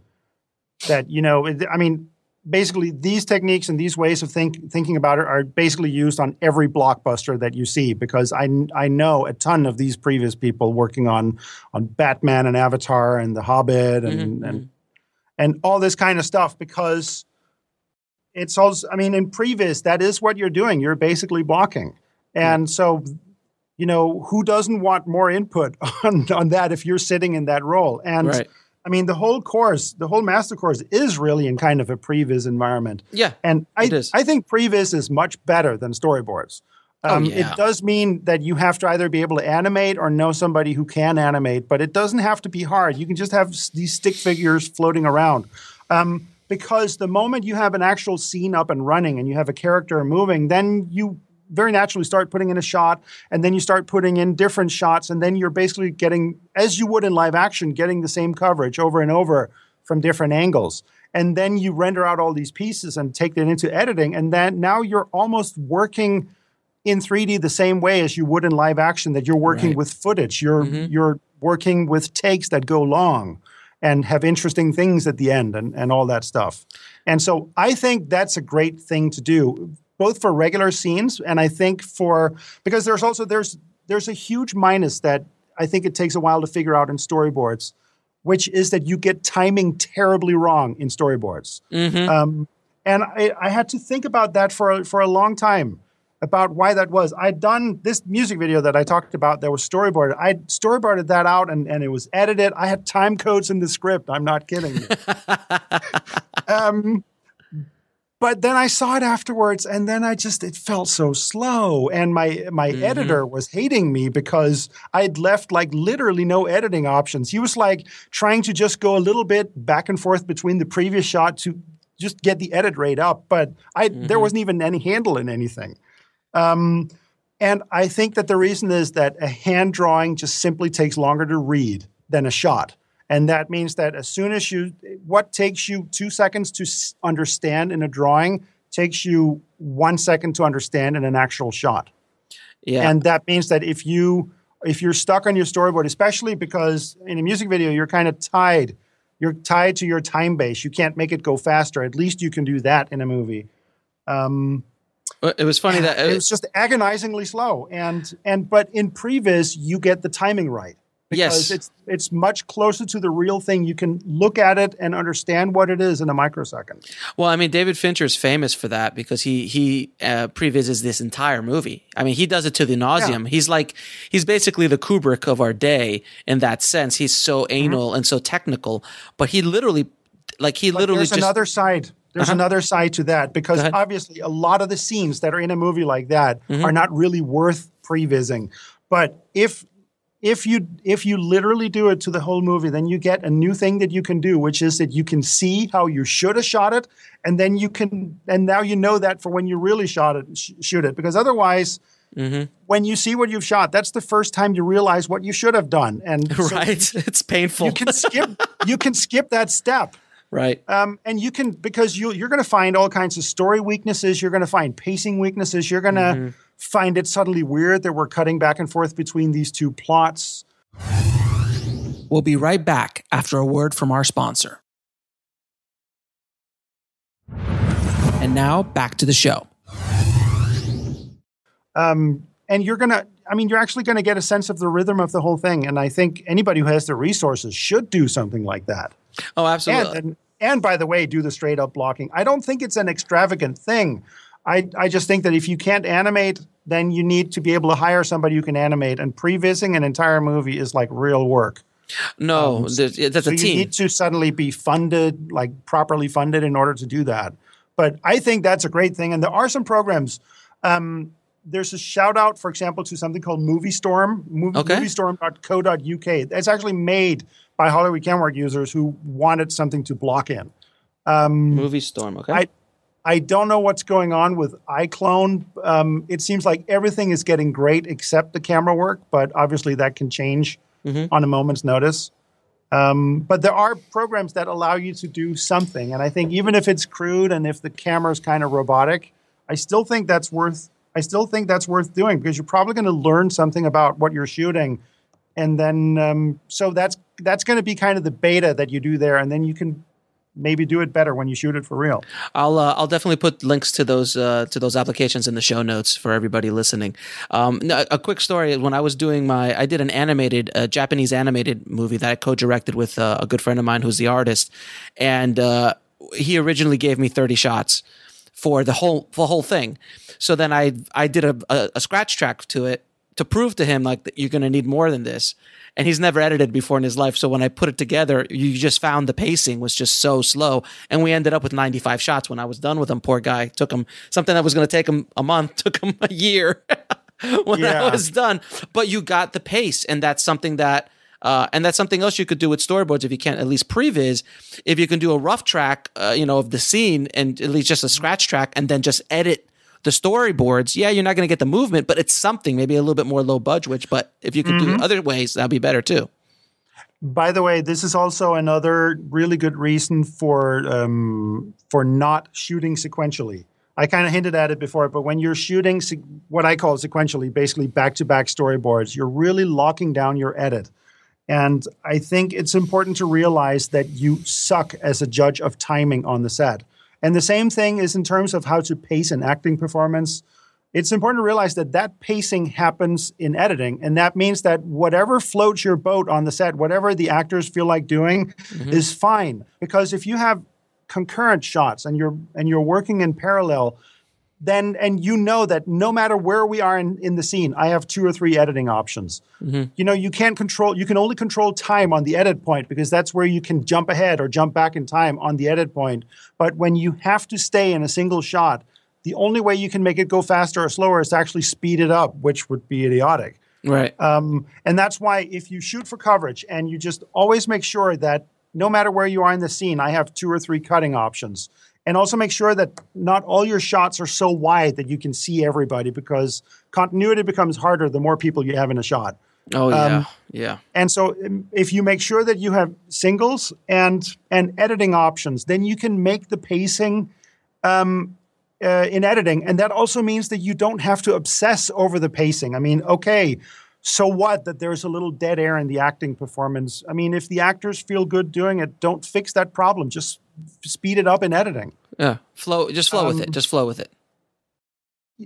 that you know, I mean, basically, these techniques and these ways of think thinking about it are basically used on every blockbuster that you see. Because I I know a ton of these previous people working on on Batman and Avatar and The Hobbit and mm-hmm. and and all this kind of stuff. Because it's also, I mean, in previous, that is what you're doing. You're basically blocking, and mm-hmm. so you know who doesn't want more input on on that if you're sitting in that role and. Right. I mean, the whole course, the whole master course is really in kind of a previs environment. Yeah, and I, it is. I think previs is much better than storyboards. Um, oh, yeah. It does mean that you have to either be able to animate or know somebody who can animate, but it doesn't have to be hard. You can just have these stick figures floating around. Um, because the moment you have an actual scene up and running and you have a character moving, then you very naturally start putting in a shot, and then you start putting in different shots, and then you're basically getting, as you would in live action, getting the same coverage over and over from different angles. And then you render out all these pieces and take that into editing, and then now you're almost working in three D the same way as you would in live action, that you're working right. with footage. You're, mm-hmm. you're working with takes that go long and have interesting things at the end and, and all that stuff. And so I think that's a great thing to do. Both for regular scenes and I think for – because there's also there's, – there's a huge minus that I think it takes a while to figure out in storyboards, which is that you get timing terribly wrong in storyboards. Mm-hmm. um, and I, I had to think about that for, for a long time, about why that was. I'd done this music video that I talked about that was storyboarded. I storyboarded that out and, and it was edited. I had time codes in the script. I'm not kidding you. um, But then I saw it afterwards, and then I just, it felt so slow. And my my mm-hmm. editor was hating me because I'd left like literally no editing options. He was like trying to just go a little bit back and forth between the previous shot to just get the edit rate up. But I mm-hmm. there wasn't even any handle in anything. Um, and I think that the reason is that a hand drawing just simply takes longer to read than a shot. And that means that as soon as you, what takes you two seconds to s understand in a drawing takes you one second to understand in an actual shot. Yeah. And that means that if you, if you're stuck on your storyboard, especially because in a music video, you're kind of tied, you're tied to your time base. You can't make it go faster. At least you can do that in a movie. Um, It was funny that it, it was just agonizingly slow. And, and, but in previs, you get the timing right. Because yes. it's it's much closer to the real thing. You can look at it and understand what it is in a microsecond. Well, I mean, David Fincher is famous for that because he he uh, previses this entire movie. I mean, he does it to the nauseum. Yeah. He's like he's basically the Kubrick of our day in that sense. He's so anal mm-hmm. and so technical, but he literally, like he but literally. There's just, another side. There's uh-huh. another side to that because obviously a lot of the scenes that are in a movie like that mm-hmm. are not really worth prevising. But if if you if you literally do it to the whole movie, then you get a new thing that you can do, which is that you can see how you should have shot it, and then you can and now you know that for when you really shot it sh shoot it, because otherwise. Mm-hmm. When you see what you've shot, that's the first time you realize what you should have done. And so right, it's painful. You can skip. You can skip that step. Right. Um, and you can, because you you're going to find all kinds of story weaknesses. You're going to find pacing weaknesses. You're going to mm-hmm. find it suddenly weird that we're cutting back and forth between these two plots. We'll be right back after a word from our sponsor. And now back to the show. Um, and you're going to, I mean, you're actually going to get a sense of the rhythm of the whole thing. And I think anybody who has the resources should do something like that. Oh, absolutely. And, and, and by the way, do the straight up blocking. I don't think it's an extravagant thing. I, I just think that if you can't animate, then you need to be able to hire somebody who can animate. And prevising an entire movie is like real work. No, um, that's a so team. You need to suddenly be funded, like properly funded in order to do that. But I think that's a great thing. And there are some programs, um, there's a shout out, for example, to something called MovieStorm, movie, okay. MovieStorm dot co dot U K. It's actually made by Hollywood Camera Work users who wanted something to block in. Um, MovieStorm, okay. I, I don't know what's going on with iClone. Um, it seems like everything is getting great except the camera work, but obviously that can change mm-hmm. on a moment's notice. Um, but there are programs that allow you to do something. And I think even if it's crude and if the camera's kind of robotic, I still think that's worth... I still think that's worth doing because you're probably going to learn something about what you're shooting. And then, um, so that's, that's going to be kind of the beta that you do there. And then you can maybe do it better when you shoot it for real. I'll, uh, I'll definitely put links to those, uh, to those applications in the show notes for everybody listening. Um, a, a quick story. When I was doing my, I did an animated, uh, Japanese animated movie that I co-directed with uh, a good friend of mine who's the artist. And, uh, he originally gave me thirty shots. For the whole the whole thing, so then I I did a, a, a scratch track to it to prove to him like that you're going to need more than this, and he's never edited before in his life. So when I put it together, you just found the pacing was just so slow, and we ended up with ninety-five shots when I was done with him. Poor guy, took him something that was going to take him a month, took him a year when yeah. I was done. But you got the pace, and that's something that. Uh, and that's something else you could do with storyboards if you can't at least previs. If you can do a rough track, uh, you know, of the scene and at least just a scratch track, and then just edit the storyboards. Yeah, you're not going to get the movement, but it's something. Maybe a little bit more low budget. But if you could mm-hmm. do other ways, that'd be better too. By the way, this is also another really good reason for um, for not shooting sequentially. I kind of hinted at it before, but when you're shooting what I call sequentially, basically back to back storyboards, you're really locking down your edit. And I think it's important to realize that you suck as a judge of timing on the set. And the same thing is in terms of how to pace an acting performance. It's important to realize that that pacing happens in editing. And that means that whatever floats your boat on the set, whatever the actors feel like doing mm-hmm. is fine. Because if you have concurrent shots and you're, and you're working in parallel, then and you know that no matter where we are in, in the scene, I have two or three editing options. Mm-hmm. You know, you can't control, you can only control time on the edit point because that's where you can jump ahead or jump back in time on the edit point. But when you have to stay in a single shot, the only way you can make it go faster or slower is to actually speed it up, which would be idiotic. Right. Um, and that's why if you shoot for coverage and you just always make sure that no matter where you are in the scene, I have two or three cutting options. And also make sure that not all your shots are so wide that you can see everybody because continuity becomes harder the more people you have in a shot. Oh, yeah, um, yeah. And so if you make sure that you have singles and, and editing options, then you can make the pacing um, uh, in editing. And that also means that you don't have to obsess over the pacing. I mean, okay, so what that there's a little dead air in the acting performance. I mean, if the actors feel good doing it, don't fix that problem. Just speed it up in editing. Yeah, flow. Just flow um, with it. Just flow with it.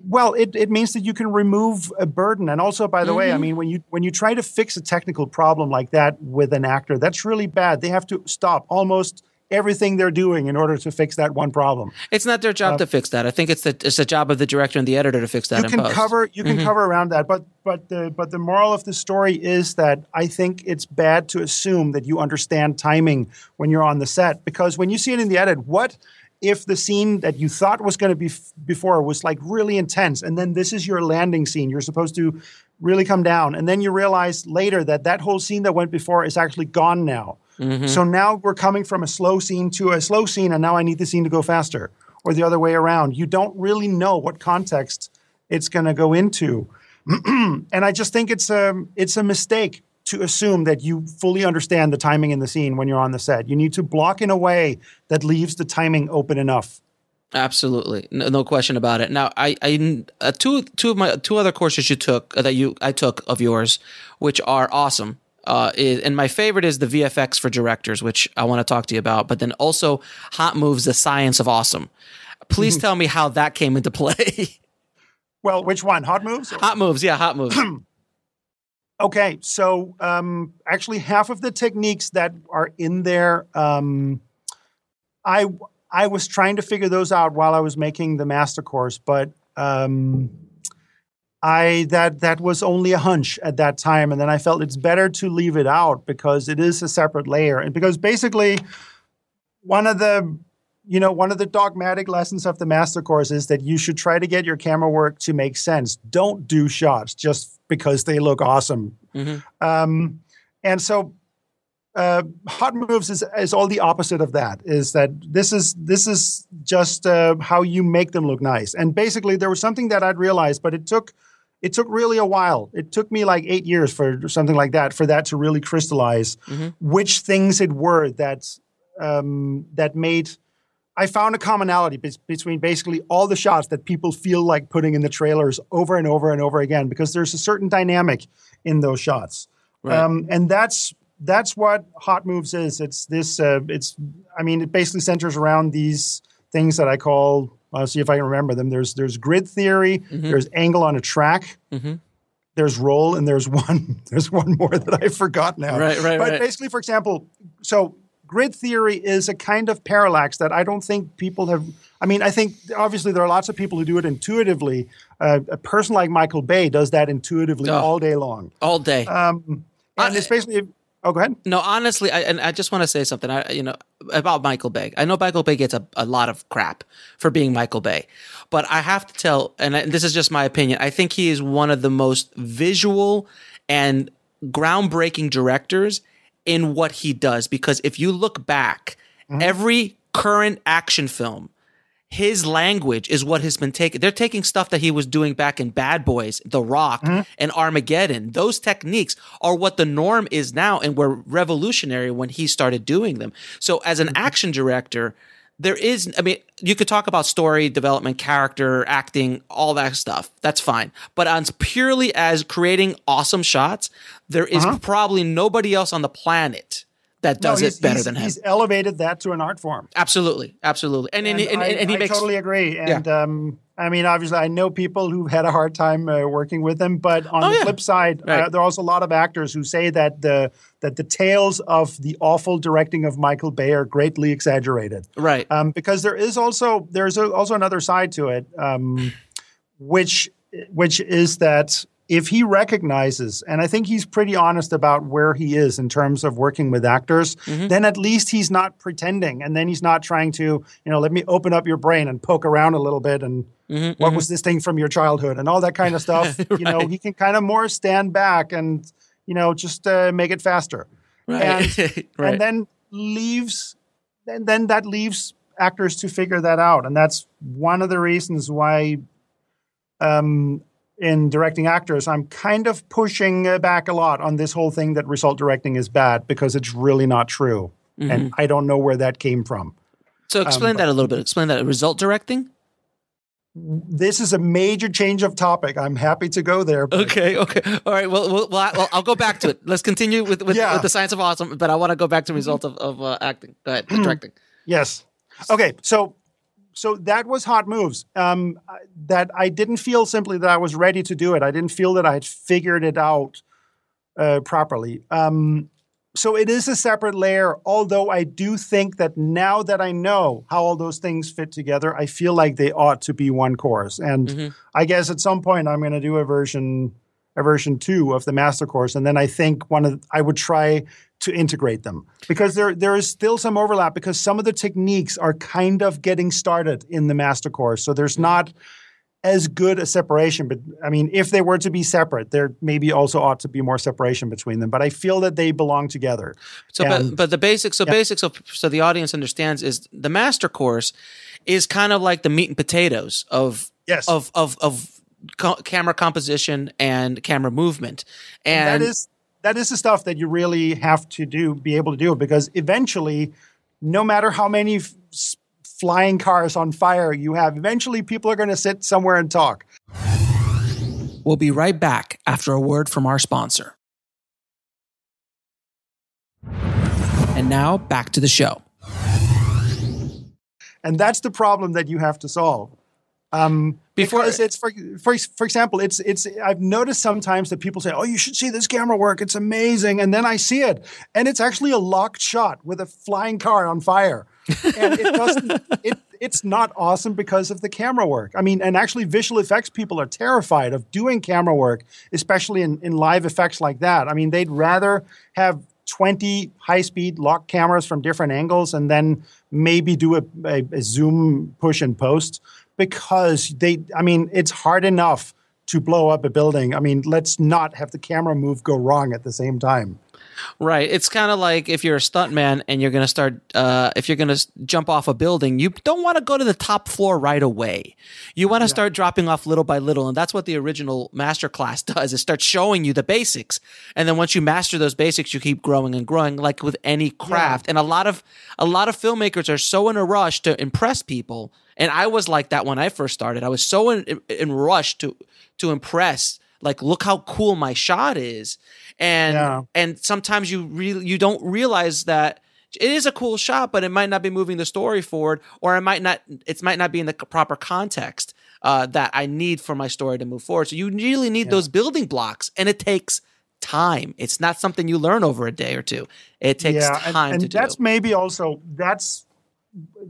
Well, it it means that you can remove a burden. And also, by the mm-hmm. way, I mean when you when you try to fix a technical problem like that with an actor, that's really bad. They have to stop almost everything they're doing in order to fix that one problem. It's not their job uh, to fix that. I think it's the it's the job of the director and the editor to fix that. You in can post. cover you mm-hmm. can cover around that, but but the but the moral of the story is that I think it's bad to assume that you understand timing when you're on the set because when you see it in the edit, what if the scene that you thought was going to be f- before was like really intense, and then this is your landing scene, you're supposed to really come down, and then you realize later that that whole scene that went before is actually gone now. Mm-hmm. So now we're coming from a slow scene to a slow scene, and now I need the scene to go faster, or the other way around. You don't really know what context it's going to go into. And I just think it's a, it's a mistake to assume that you fully understand the timing in the scene when you're on the set. You need to block in a way that leaves the timing open enough. Absolutely, no, no question about it. Now, I, I uh, two two of my two other courses you took uh, that you I took of yours, which are awesome. Uh, is, and my favorite is the V F X for directors, which I want to talk to you about. But then also Hot Moves, the science of awesome. Please tell me how that came into play. Well, which one? Hot Moves? Or? Hot Moves, yeah, Hot Moves. Okay, so um, actually half of the techniques that are in there, um, I I was trying to figure those out while I was making the master course, but um, I that that was only a hunch at that time, and then I felt it's better to leave it out because it is a separate layer, and because basically one of the You know, one of the dogmatic lessons of the master course is that you should try to get your camera work to make sense. Don't do shots just because they look awesome. Mm-hmm. Um, and so uh, Hot Moves is, is all the opposite of that, is that this is this is just uh, how you make them look nice. And basically there was something that I'd realized, but it took it took really a while. It took me like eight years for something like that, for that to really crystallize mm-hmm. which things it were that um, that made... I found a commonality be- between basically all the shots that people feel like putting in the trailers over and over and over again, because there's a certain dynamic in those shots. Right. Um, and that's that's what Hot Moves is. It's this, uh, it's, I mean, it basically centers around these things that I call, I'll see if I can remember them. There's, there's grid theory, mm-hmm. there's angle on a track, mm-hmm. there's roll, and there's one, there's one more that I forgot now. Right, right, but right. Basically, for example, so... grid theory is a kind of parallax that I don't think people have... I mean, I think, obviously, there are lots of people who do it intuitively. Uh, a person like Michael Bay does that intuitively oh, all day long. All day. Um, and I, it's basically... Oh, go ahead. No, honestly, I, and I just want to say something I, you know, about Michael Bay. I know Michael Bay gets a, a lot of crap for being Michael Bay. But I have to tell, and I, this is just my opinion, I think he is one of the most visual and groundbreaking directors in what he does, because if you look back, mm-hmm. every current action film, his language is what has been taken. They're taking stuff that he was doing back in Bad Boys, The Rock, mm-hmm. and Armageddon. Those techniques are what the norm is now and were revolutionary when he started doing them. So as an mm-hmm. action director, there is, I mean, you could talk about story development, character, acting, all that stuff. That's fine. But on purely as creating awesome shots, there is uh-huh. probably nobody else on the planet that does no, it better than him. He's elevated that to an art form. Absolutely. Absolutely. And, and, and, and, I, and he I makes... I totally agree. And yeah. um, I mean, obviously, I know people who've had a hard time uh, working with him. But on oh, the yeah. flip side, right. uh, there are also a lot of actors who say that the... that the tales of the awful directing of Michael Bay are greatly exaggerated. Right. Um, because there is also there's a, also another side to it, um, which which is that if he recognizes, and I think he's pretty honest about where he is in terms of working with actors, mm-hmm. then at least he's not pretending, and then he's not trying to, you know, let me open up your brain and poke around a little bit and mm-hmm, what mm-hmm. was this thing from your childhood and all that kind of stuff. Right. You know, he can kind of more stand back and... you know, just uh, make it faster. Right. And, right. and then leaves, and then that leaves actors to figure that out. And that's one of the reasons why um, in Directing Actors, I'm kind of pushing back a lot on this whole thing that result directing is bad, because it's really not true. Mm-hmm. And I don't know where that came from. So explain um, that a little bit. Explain that. Result directing? This is a major change of topic. I'm happy to go there. But. Okay, okay. All right, well, well, well, I'll go back to it. Let's continue with, with, yeah. with the science of awesome, but I want to go back to the result of, of uh, acting. Go ahead, directing. Yes. Okay, so so that was Hot Moves. Um, that I didn't feel simply that I was ready to do it. I didn't feel that I had figured it out uh, properly. Um, so it is a separate layer, although I do think that now that I know how all those things fit together, I feel like they ought to be one course. And mm-hmm. I guess at some point I'm going to do a version a version two of the master course, and then I think one of I would try to integrate them, because there there is still some overlap, because some of the techniques are kind of getting started in the master course, so there's not as good a separation. But I mean, if they were to be separate, there maybe also ought to be more separation between them. But I feel that they belong together. So, and, but, but the basics, so yeah. basics, of, so the audience understands, is the master course is kind of like the meat and potatoes of yes. of of of co camera composition and camera movement, and, and that is that is the stuff that you really have to do, be able to do, because eventually, no matter how many flying cars on fire you have, eventually people are going to sit somewhere and talk. We'll be right back after a word from our sponsor. And now back to the show. And that's the problem that you have to solve. Um, Before it's for, for for example, it's it's I've noticed sometimes that people say, "Oh, you should see this camera work; it's amazing." And then I see it, and it's actually a locked shot with a flying car on fire, and it doesn't. it it's not awesome because of the camera work. I mean, and actually, visual effects people are terrified of doing camera work, especially in in live effects like that. I mean, they'd rather have twenty high-speed locked cameras from different angles, and then maybe do a, a, a zoom push and post. Because they, I mean, it's hard enough to blow up a building. I mean, let's not have the camera move go wrong at the same time. Right. It's kind of like if you're a stuntman and you're going to start, uh, if you're going to jump off a building, you don't want to go to the top floor right away. You want to yeah. start dropping off little by little. And that's what the original masterclass does. It starts showing you the basics. And then once you master those basics, you keep growing and growing, like with any craft. Yeah. And a lot of, a lot of filmmakers are so in a rush to impress people. And I was like that when I first started. I was so in, in rush to to impress. Like, look how cool my shot is, and yeah. and sometimes you really you don't realize that it is a cool shot, but it might not be moving the story forward, or it might not it might not be in the proper context uh, that I need for my story to move forward. So you really need yeah. those building blocks, and it takes time. It's not something you learn over a day or two. It takes yeah, time and, and to do. And that's maybe also that's.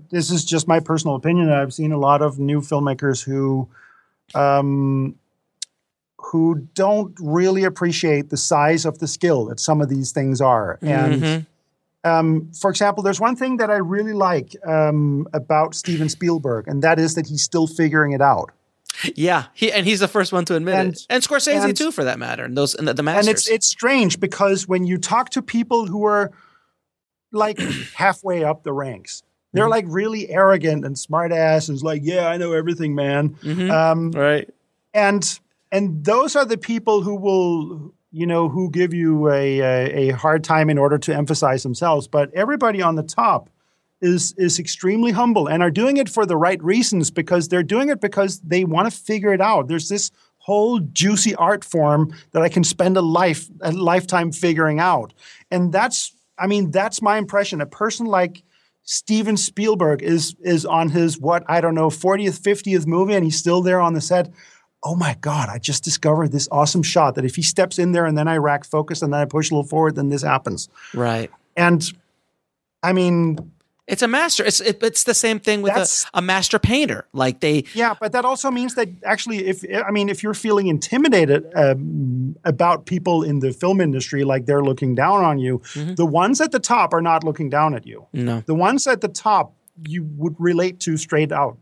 This is just my personal opinion. I've seen a lot of new filmmakers who um, who don't really appreciate the size of the skill that some of these things are. Mm-hmm. And um, for example, there's one thing that I really like um, about Steven Spielberg, and that is that he's still figuring it out. Yeah, he, and he's the first one to admit and, it. And Scorsese and, too, for that matter, and, those, and the, the masters. And it's, it's strange because when you talk to people who are like halfway up the ranks, they're like really arrogant and smart ass and like, yeah, I know everything, man. Mm-hmm. um, right. And and those are the people who will, you know, who give you a, a, a hard time in order to emphasize themselves. But everybody on the top is is extremely humble and are doing it for the right reasons, because they're doing it because they want to figure it out. There's this whole juicy art form that I can spend a life a lifetime figuring out. And that's, I mean, that's my impression. A person like Steven Spielberg is is on his, what, I don't know, fortieth, fiftieth movie, and he's still there on the set. Oh my God, I just discovered this awesome shot that if he steps in there and then I rack focus and then I push a little forward, then this happens. Right. And I mean, it's a master. It's it, it's the same thing with a, a master painter. Like they, yeah, but that also means that actually, if I mean, if you're feeling intimidated um, about people in the film industry, like they're looking down on you, mm-hmm. the ones at the top are not looking down at you. No, the ones at the top you would relate to straight out,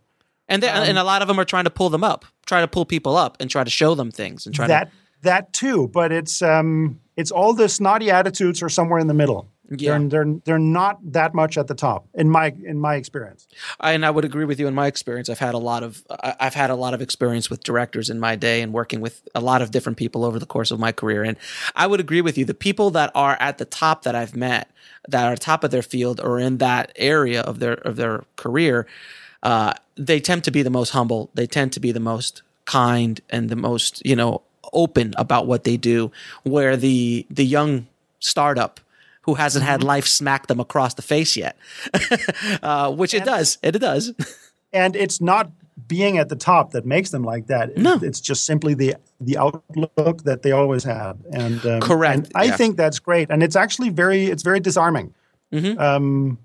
and they, um, and a lot of them are trying to pull them up, try to pull people up, and try to show them things, and try that to, that too. But it's um, it's all the snotty attitudes are somewhere in the middle. Yeah. They're, they're, they're not that much at the top in my in my experience. I, and I would agree with you. In my experience, I've had a lot of I've had a lot of experience with directors in my day and working with a lot of different people over the course of my career. And I would agree with you. The people that are at the top that I've met, that are top of their field or in that area of their of their career, uh, they tend to be the most humble. They tend to be the most kind and the most, you know, open about what they do. Where the the young startup who hasn't had life smack them across the face yet, uh, which and, it does. It, it does. And it's not being at the top that makes them like that. No. It, it's just simply the the outlook that they always had. And um, correct. And I yeah. think that's great. And it's actually very, it's very disarming. Mm-hmm. um,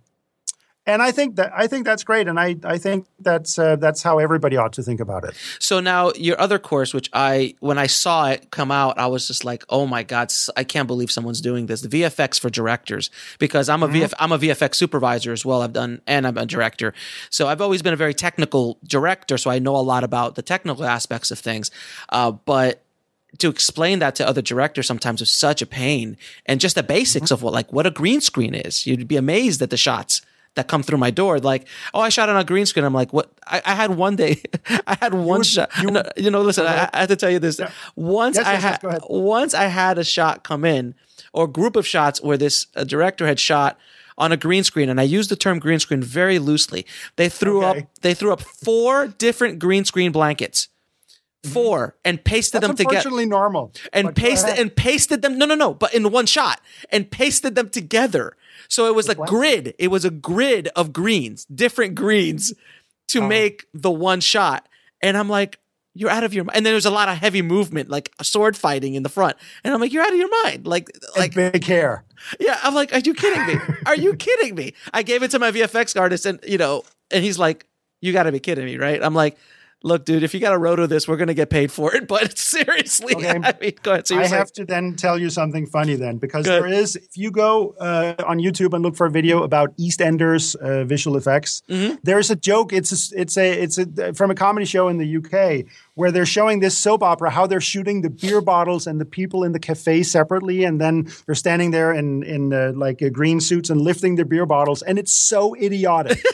And I think that I think that's great, and I I think that's uh, that's how everybody ought to think about it. So now your other course, which I when I saw it come out, I was just like, oh my god, I can't believe someone's doing this. The V F X for directors, because I'm a mm-hmm. V F I'm a V F X supervisor as well. I've done and I'm a director, so I've always been a very technical director. So I know a lot about the technical aspects of things, uh, but. To explain that to other directors sometimes is such a pain, and just the basics mm-hmm. of what, like what a green screen is. You'd be amazed at the shots that come through my door. Like, oh, I shot on a green screen. I'm like, what? I, I had one day, I had one you, shot. You, no, you know, listen, I, I have to tell you this. Yeah. Once yes, I yes, had, yes, once I had a shot come in, or a group of shots where this a director had shot on a green screen, and I use the term green screen very loosely. They threw okay. up, they threw up four different green screen blankets. Four and pasted That's them together. Unfortunately, normal. And pasted and pasted them. No, no, no. But in one shot, and pasted them together. So it was a grid. It was a grid of greens, different greens, to oh. make the one shot. And I'm like, you're out of your mind. And then there's a lot of heavy movement, like sword fighting in the front. And I'm like, you're out of your mind. Like, like and big hair. Yeah, I'm like, are you kidding me? Are you kidding me? I gave it to my V F X artist, and you know, and he's like, you got to be kidding me, right? I'm like. Look, dude, if you got a roto this, we're going to get paid for it. But seriously, okay. I mean, go ahead. So I saying. have to then tell you something funny then, because Good. there is, if you go uh, on YouTube and look for a video about EastEnders uh, visual effects, mm-hmm. there is a joke. It's a, it's a it's a from a comedy show in the U K where they're showing this soap opera, how they're shooting the beer bottles and the people in the cafe separately, and then they're standing there in in uh, like uh, green suits and lifting their beer bottles, and it's so idiotic.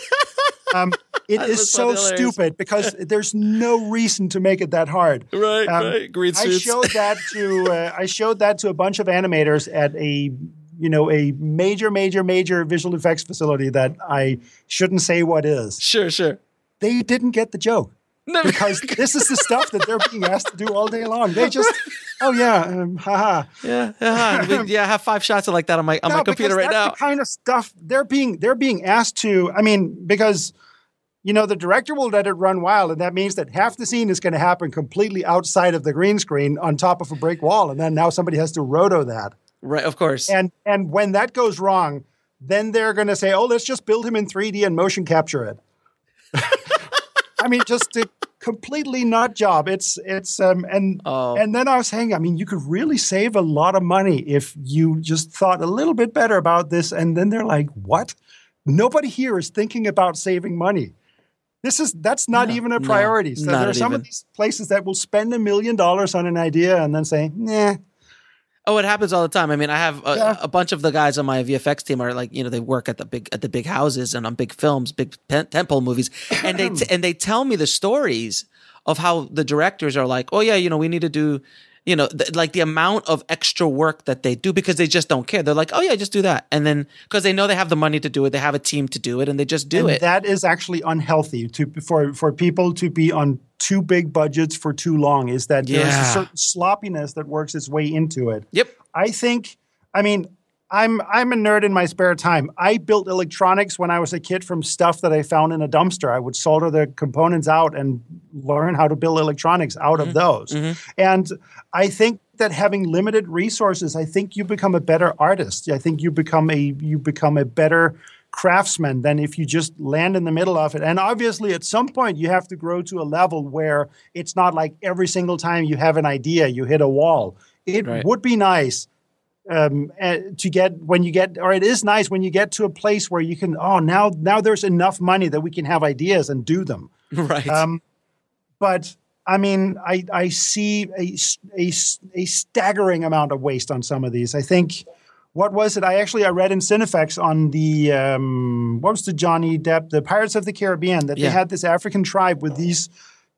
Um, it is so stupid because there's no reason to make it that hard. Right, um, right. Green suits. I showed that to uh, I showed that to a bunch of animators at a you know a major, major, major visual effects facility that I shouldn't say what is. Sure, sure. They didn't get the joke no. because this is the stuff that they're being asked to do all day long. They just. Oh yeah, um, haha. Yeah, haha. Yeah, I have five shots of like that on my on no, my computer right that's now. The kind of stuff they're being they're being asked to. I mean, because you know the director will let it run wild, and that means that half the scene is going to happen completely outside of the green screen on top of a brick wall, and then now somebody has to roto that. Right, of course. And and when that goes wrong, then they're going to say, "Oh, let's just build him in three D and motion capture it." I mean, just to completely nut job. It's it's um and oh. and then I was saying, I mean, you could really save a lot of money if you just thought a little bit better about this. And then they're like, what? Nobody here is thinking about saving money. This is that's not no, even a priority. No, so there are some even. of these places that will spend a million dollars on an idea and then say, nah. Oh, it happens all the time. I mean, I have a, yeah. a bunch of the guys on my V F X team are like, you know, they work at the big at the big houses and on big films, big tentpole movies, and they t and they tell me the stories of how the directors are like, oh yeah, you know, we need to do, you know, th like the amount of extra work that they do because they just don't care. They're like, oh yeah, just do that, and then because they know they have the money to do it, they have a team to do it, and they just do and it. That is actually unhealthy to for for people to be on too big budgets for too long, is that yeah. there's a certain sloppiness that works its way into it. Yep. I think, I mean, I'm, I'm a nerd in my spare time. I built electronics when I was a kid from stuff that I found in a dumpster. I would solder the components out and learn how to build electronics out mm-hmm. of those. Mm-hmm. And I think that having limited resources, I think you become a better artist. I think you become a, you become a better craftsman than if you just land in the middle of it. And obviously at some point you have to grow to a level where it's not like every single time you have an idea, you hit a wall. It right. would be nice um, uh, to get when you get, or it is nice when you get to a place where you can, oh, now, now there's enough money that we can have ideas and do them. Right. Um, but I mean, I, I see a, a, a staggering amount of waste on some of these. I think, What was it? I actually I read in Cinefex on the um, what was the Johnny Depp, the Pirates of the Caribbean, that yeah. they had this African tribe with these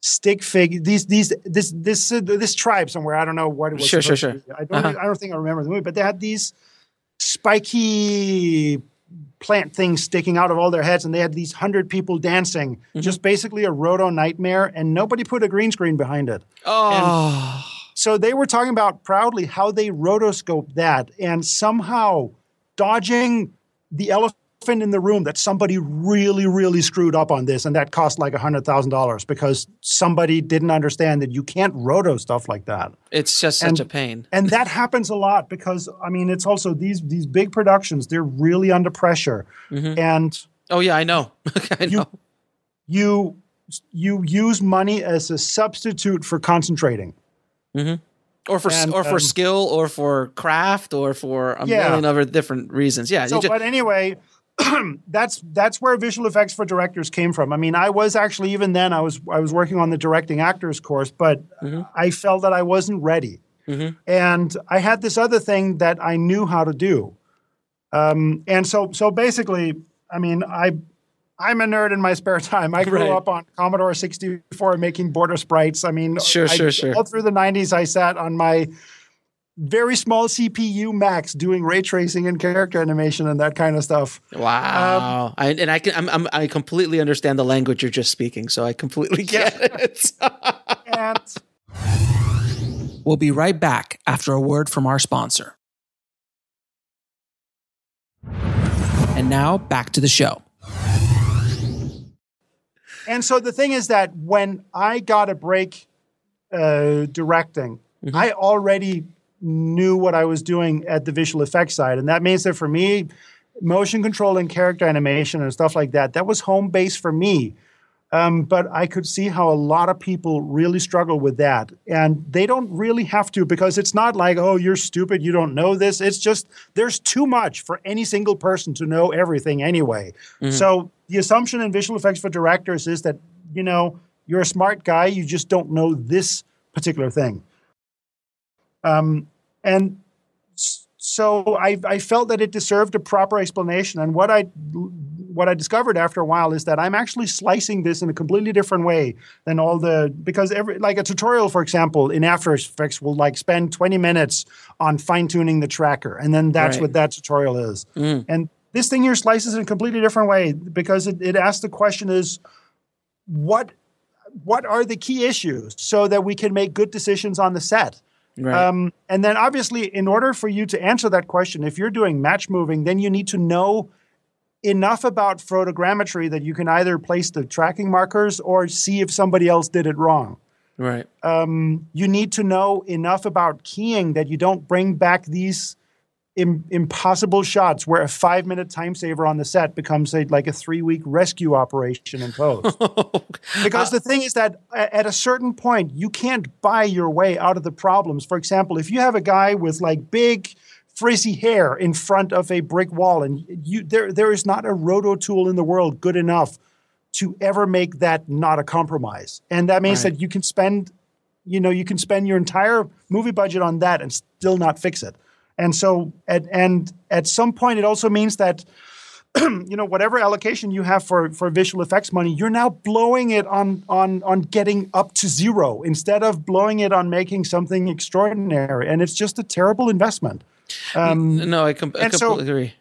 stick fig these these this this uh, this tribe somewhere. I don't know what it was. Sure, sure, sure. I don't uh -huh. I don't think I remember the movie, but they had these spiky plant things sticking out of all their heads, and they had these hundred people dancing, mm -hmm. just basically a roto nightmare, and nobody put a green screen behind it. Oh. And so they were talking about proudly how they rotoscoped that and somehow dodging the elephant in the room that somebody really, really screwed up on this. And that cost like one hundred thousand dollars because somebody didn't understand that you can't roto stuff like that. It's just such and, a pain. And that happens a lot because, I mean, it's also these, these big productions, they're really under pressure. Mm-hmm. And Oh yeah, I know. I know. You, you you use money as a substitute for concentrating, mm-hmm. or for and, or for um, skill, or for craft, or for a yeah. million other different reasons. Yeah. So, just, but anyway, that's that's where visual effects for directors came from. I mean, I was actually even then I was I was working on the Directing Actors course, but mm-hmm. I felt that I wasn't ready, mm-hmm. and I had this other thing that I knew how to do. Um, and so, so basically, I mean, I, I'm a nerd in my spare time. I grew right. up on Commodore sixty-four making border sprites. I mean, sure, I, sure, sure. all through the nineties, I sat on my very small C P U Max doing ray tracing and character animation and that kind of stuff. Wow. Um, I, and I can, I'm, I'm, I completely understand the language you're just speaking. So I completely get yeah. it. And we'll be right back after a word from our sponsor. And now back to the show. And so the thing is that when I got a break uh, directing, mm-hmm. I already knew what I was doing at the visual effects side. And that means that for me, motion control and character animation and stuff like that, that was home base for me. Um, but I could see how a lot of people really struggle with that. And they don't really have to, because it's not like, oh, you're stupid, you don't know this. It's just there's too much for any single person to know everything anyway. Mm-hmm. So the assumption in visual effects for directors is that, you know, you're a smart guy, you just don't know this particular thing. Um, and so I, I felt that it deserved a proper explanation. And what I... What I discovered after a while is that I'm actually slicing this in a completely different way than all the – because every like a tutorial, for example, in After Effects will like spend twenty minutes on fine-tuning the tracker, and then that's right. what that tutorial is. Mm. And this thing here slices in a completely different way because it, it asks the question is what what are the key issues so that we can make good decisions on the set? Right. Um, and then obviously in order for you to answer that question, if you're doing match moving, then you need to know – enough about photogrammetry that you can either place the tracking markers or see if somebody else did it wrong. Right. Um, you need to know enough about keying that you don't bring back these im impossible shots where a five-minute time saver on the set becomes a, like a three-week rescue operation in post. Because the thing is that at a certain point, you can't buy your way out of the problems. For example, if you have a guy with like big... frizzy hair in front of a brick wall, and you there there is not a roto tool in the world good enough to ever make that not a compromise. And that means right. that you can spend you know you can spend your entire movie budget on that and still not fix it. And so at and at some point it also means that you know whatever allocation you have for for visual effects money, you're now blowing it on on on getting up to zero instead of blowing it on making something extraordinary, and it's just a terrible investment. Um, no, I, com I completely so, agree.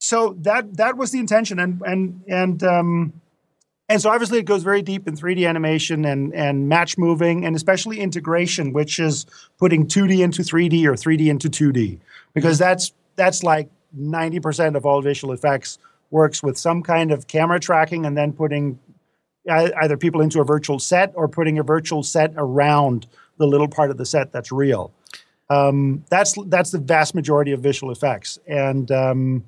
So that that was the intention, and and and um, and so obviously it goes very deep in three D animation and and match moving, and especially integration, which is putting two D into three D or three D into two D, because that's that's like ninety percent of all visual effects works with some kind of camera tracking, and then putting either people into a virtual set or putting a virtual set around the little part of the set that's real. Um, that's that's the vast majority of visual effects, and um,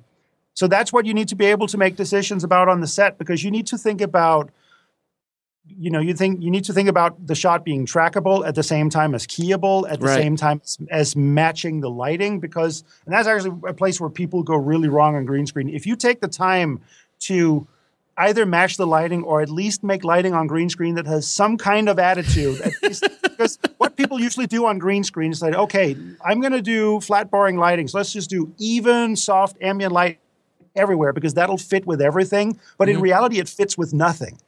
so that's what you need to be able to make decisions about on the set, because you need to think about, you know, you think you need to think about the shot being trackable at the same time as keyable, at the right. same time as, as matching the lighting, because and that's actually a place where people go really wrong on green screen. If you take the time to either match the lighting or at least make lighting on green screen that has some kind of attitude. At least, because what people usually do on green screen is like, okay, I'm going to do flat boring lighting. So let's just do even, soft, ambient light everywhere because that'll fit with everything. But mm-hmm. in reality, it fits with nothing.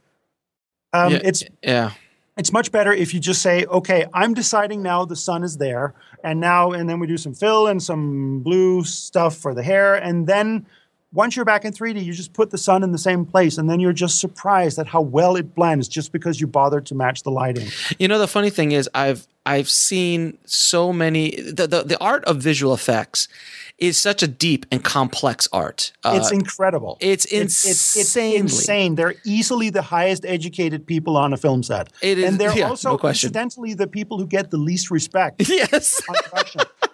Um, yeah, it's, yeah. it's much better if you just say, okay, I'm deciding now the sun is there. And now, and then we do some fill and some blue stuff for the hair. And then once you're back in three D, you just put the sun in the same place, and then you're just surprised at how well it blends just because you bothered to match the lighting. You know, the funny thing is I've I've seen so many the, – the, the art of visual effects is such a deep and complex art. Uh, it's incredible. It's insanely. It's, it's, it's insane. They're easily the highest educated people on a film set. It is, and they're yeah, also no question. Incidentally the people who get the least respect. Yes.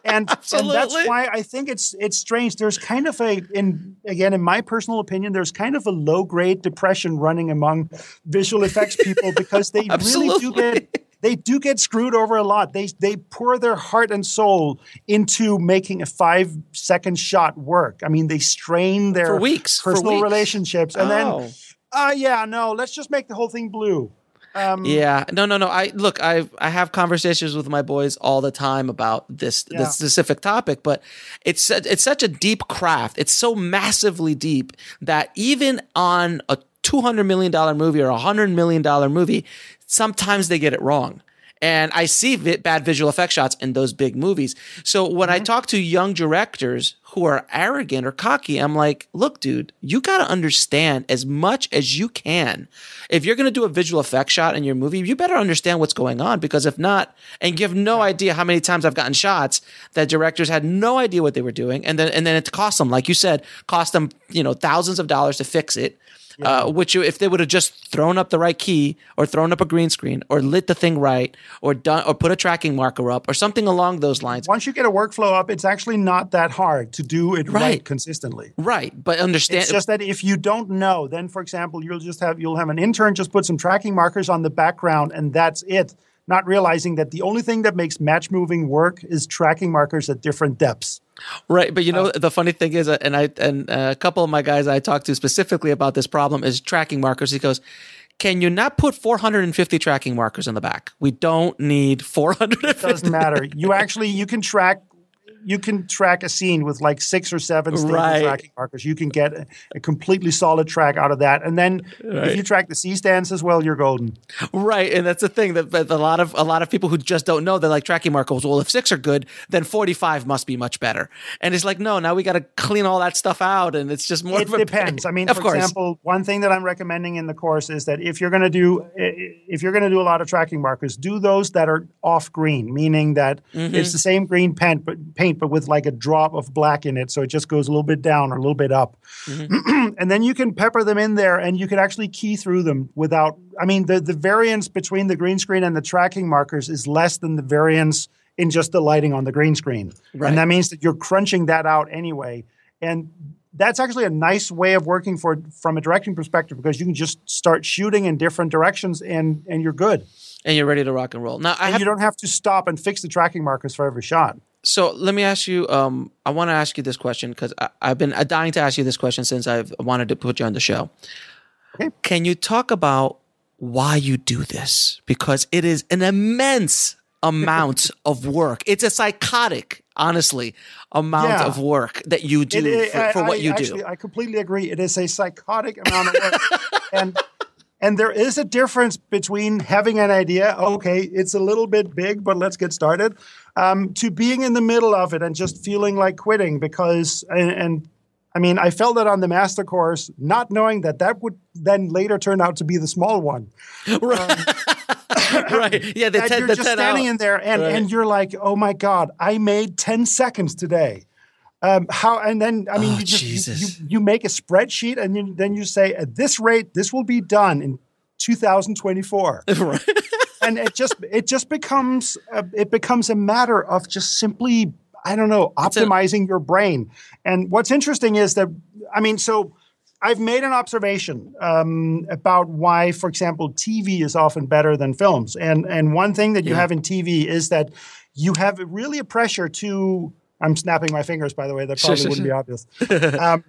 On and, and that's why I think it's it's strange. There's kind of a, in again, in my personal opinion, there's kind of a low-grade depression running among visual effects people because they really do get they do get screwed over a lot. They they pour their heart and soul into making a five-second shot work. I mean, they strain their for weeks, personal for weeks. relationships, and oh. then, ah, uh, yeah, no, let's just make the whole thing blue. Um, yeah, no, no, no. I look, I I have conversations with my boys all the time about this, yeah. this specific topic, but it's it's such a deep craft. It's so massively deep that even on a two hundred million dollar movie or a one hundred million dollar movie, sometimes they get it wrong. And I see vi- bad visual effect shots in those big movies. So when mm-hmm. I talk to young directors who are arrogant or cocky, I'm like, look, dude, you got to understand as much as you can. If you're going to do a visual effect shot in your movie, you better understand what's going on, because if not, and you have no idea how many times I've gotten shots that directors had no idea what they were doing. And then, and then it cost them, like you said, cost them, you know, thousands of dollars to fix it. Yeah. Uh, which if they would have just thrown up the right key or thrown up a green screen or lit the thing right or done or put a tracking marker up or something along those lines. Once you get a workflow up, it's actually not that hard to do it right, right consistently. Right. But understand, it's just that if you don't know, then, for example, you'll just have you'll have an intern just put some tracking markers on the background and that's it. Not realizing that the only thing that makes match moving work is tracking markers at different depths. Right. But, you know, uh, the funny thing is, and I and a couple of my guys I talked to specifically about this problem is tracking markers. He goes, can you not put four hundred fifty tracking markers in the back? We don't need four hundred fifty. It doesn't matter. You actually you can track. You can track a scene with like six or seven stable right. tracking markers. You can get a, a completely solid track out of that. And then right. if you track the C stands as well, you're golden. Right. And that's the thing that, that a lot of a lot of people who just don't know, they're like tracking markers. Well, if six are good, then forty-five must be much better. And it's like, no, now we got to clean all that stuff out. And it's just more. It depends. Pain. I mean, of for course. example, one thing that I'm recommending in the course is that if you're going to do if you're going to do a lot of tracking markers, do those that are off green, meaning that mm-hmm. it's the same green paint, but paint but with like a drop of black in it, so it just goes a little bit down or a little bit up. Mm-hmm. And then you can pepper them in there and you can actually key through them without, I mean, the, the variance between the green screen and the tracking markers is less than the variance in just the lighting on the green screen. Right. And that means that you're crunching that out anyway. And that's actually a nice way of working for from a directing perspective, because you can just start shooting in different directions and, and you're good. And you're ready to rock and roll. Now, I and have- you don't have to stop and fix the tracking markers for every shot. So let me ask you, um, I want to ask you this question because I've been dying to ask you this question since I've wanted to put you on the show. Okay. Can you talk about why you do this? Because it is an immense amount of work. It's a psychotic, honestly, amount yeah. of work that you do it, it, for, for I, what you actually, do. I completely agree. It is a psychotic amount of work. and And there is a difference between having an idea, okay, it's a little bit big, but let's get started, um, to being in the middle of it and just feeling like quitting because, and, and I mean, I felt that on the master course, not knowing that that would then later turn out to be the small one. Right. Um, right. Yeah. The ten, you're the just ten standing out. in there and, right. and you're like, oh my God, I made ten seconds today. Um, how and then I mean oh, you just you, you, you make a spreadsheet and you, then you say at this rate this will be done in two thousand twenty-four, right. and it just it just becomes a, it becomes a matter of just simply I don't know optimizing a, your brain. And what's interesting is that I mean so I've made an observation um, about why, for example, T V is often better than films, and and one thing that you yeah. have in T V is that you have really a pressure to. I'm snapping my fingers, by the way. That probably sure, wouldn't sure. be obvious. Um,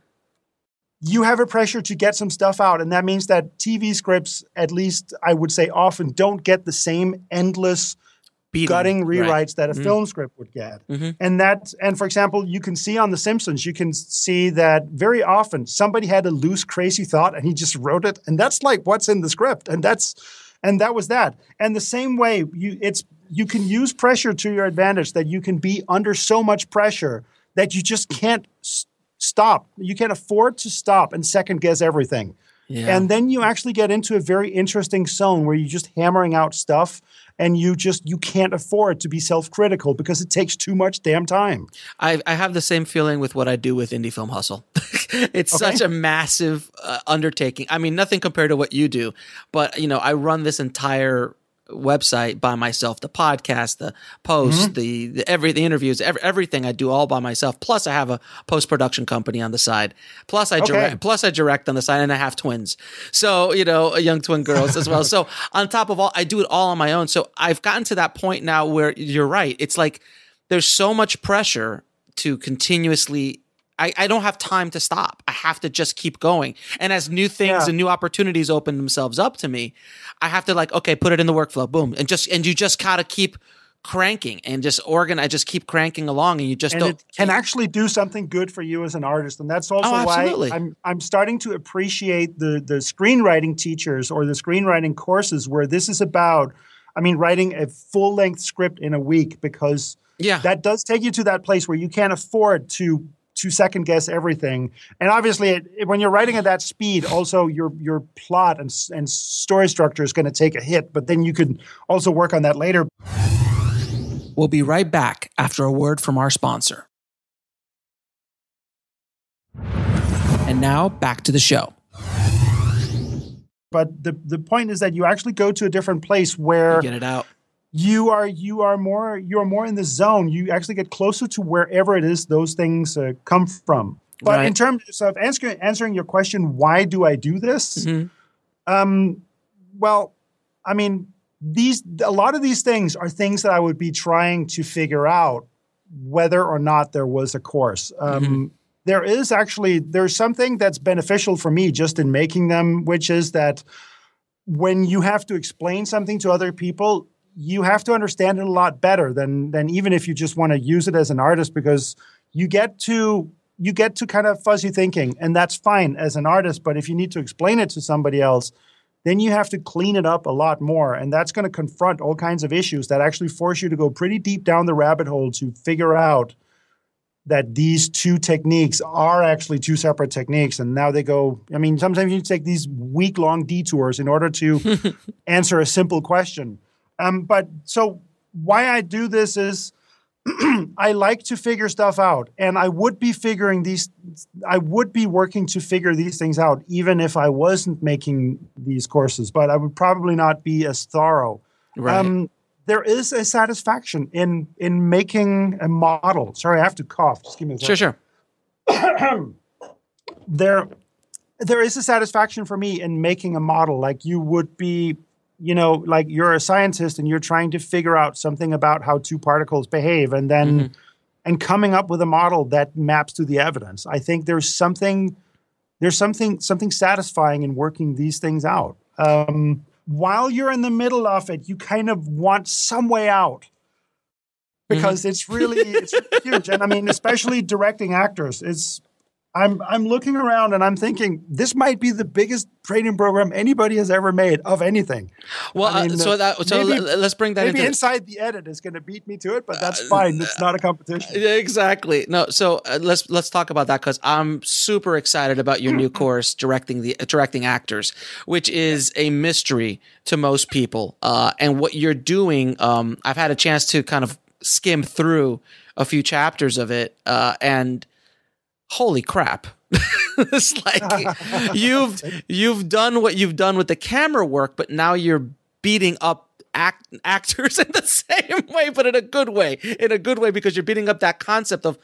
you have a pressure to get some stuff out, and that means that T V scripts, at least I would say often, don't get the same endless Beating, gutting rewrites right. that a mm-hmm. film script would get. Mm-hmm. And, that, and for example, you can see on The Simpsons, you can see that very often somebody had a loose, crazy thought, and he just wrote it, and that's like what's in the script, and that's and that was that. And the same way, you it's... you can use pressure to your advantage, that you can be under so much pressure that you just can't s- stop. You can't afford to stop and second guess everything. Yeah. And then you actually get into a very interesting zone where you're just hammering out stuff and you just you can't afford to be self-critical because it takes too much damn time. I, I have the same feeling with what I do with Indie Film Hustle. It's okay. such a massive uh, undertaking. I mean, nothing compared to what you do, but you know, I run this entire website by myself, the podcast, the post, mm-hmm. the, the every the interviews, every, everything I do all by myself. Plus I have a post-production company on the side. Plus I okay. direct, plus I direct on the side, and I have twins. So, you know, young twin girls as well. So on top of all, I do it all on my own. So I've gotten to that point now where you're right. It's like there's so much pressure to continuously I, I don't have time to stop. I have to just keep going. And as new things yeah. and new opportunities open themselves up to me, I have to like, okay, put it in the workflow, boom. And just, and you just got to keep cranking and just organize, just keep cranking along and you just and don't. It can actually do something good for you as an artist. And that's also oh, why I'm, I'm starting to appreciate the, the screenwriting teachers or the screenwriting courses where this is about, I mean, writing a full length script in a week, because yeah. that does take you to that place where you can't afford to to second guess everything. And obviously it, it, when you're writing at that speed, also your your plot and, and story structure is going to take a hit, but then you can also work on that later. We'll be right back after a word from our sponsor. And now back to the show. But the, the point is that you actually go to a different place where... You get it out. You are you are more you are more in the zone. You actually get closer to wherever it is those things uh, come from. But right. in terms of answer, answering your question, why do I do this? Mm-hmm. Um, well, I mean, these a lot of these things are things that I would be trying to figure out whether or not there was a course. Um, mm-hmm. There is actually there's something that's beneficial for me just in making them, which is that when you have to explain something to other people, you have to understand it a lot better than than even if you just want to use it as an artist, because you get to you get to kind of fuzzy thinking, and that's fine as an artist. But if you need to explain it to somebody else, then you have to clean it up a lot more, and that's going to confront all kinds of issues that actually force you to go pretty deep down the rabbit hole to figure out that these two techniques are actually two separate techniques. And now they go, I mean, sometimes you take these week-long detours in order to answer a simple question. Um, but so why I do this is I like to figure stuff out, and I would be figuring these, I would be working to figure these things out, even if I wasn't making these courses, but I would probably not be as thorough. Right. Um, there is a satisfaction in, in making a model. Sorry, I have to cough. Just give me a second. Sure, sure. there, there is a satisfaction for me in making a model. Like you would be, you know, like you're a scientist and you're trying to figure out something about how two particles behave, and then mm-hmm. and coming up with a model that maps to the evidence. I think there's something there's something something satisfying in working these things out. Um, while you're in the middle of it, you kind of want some way out, because mm-hmm. it's really it's really huge. And I mean, especially directing actors, it's I'm I'm looking around and I'm thinking this might be the biggest training program anybody has ever made of anything. Well, I mean, uh, so that so maybe, let's bring that maybe into Inside the Edit is going to beat me to it, but that's uh, fine. It's not a competition. Exactly. No. So uh, let's let's talk about that, because I'm super excited about your new course, directing the uh, directing actors, which is a mystery to most people. Uh, and what you're doing, um, I've had a chance to kind of skim through a few chapters of it, uh, and. Holy crap. It's like you've you've done what you've done with the camera work, but now you're beating up act, actors in the same way, but in a good way, in a good way, because you're beating up that concept of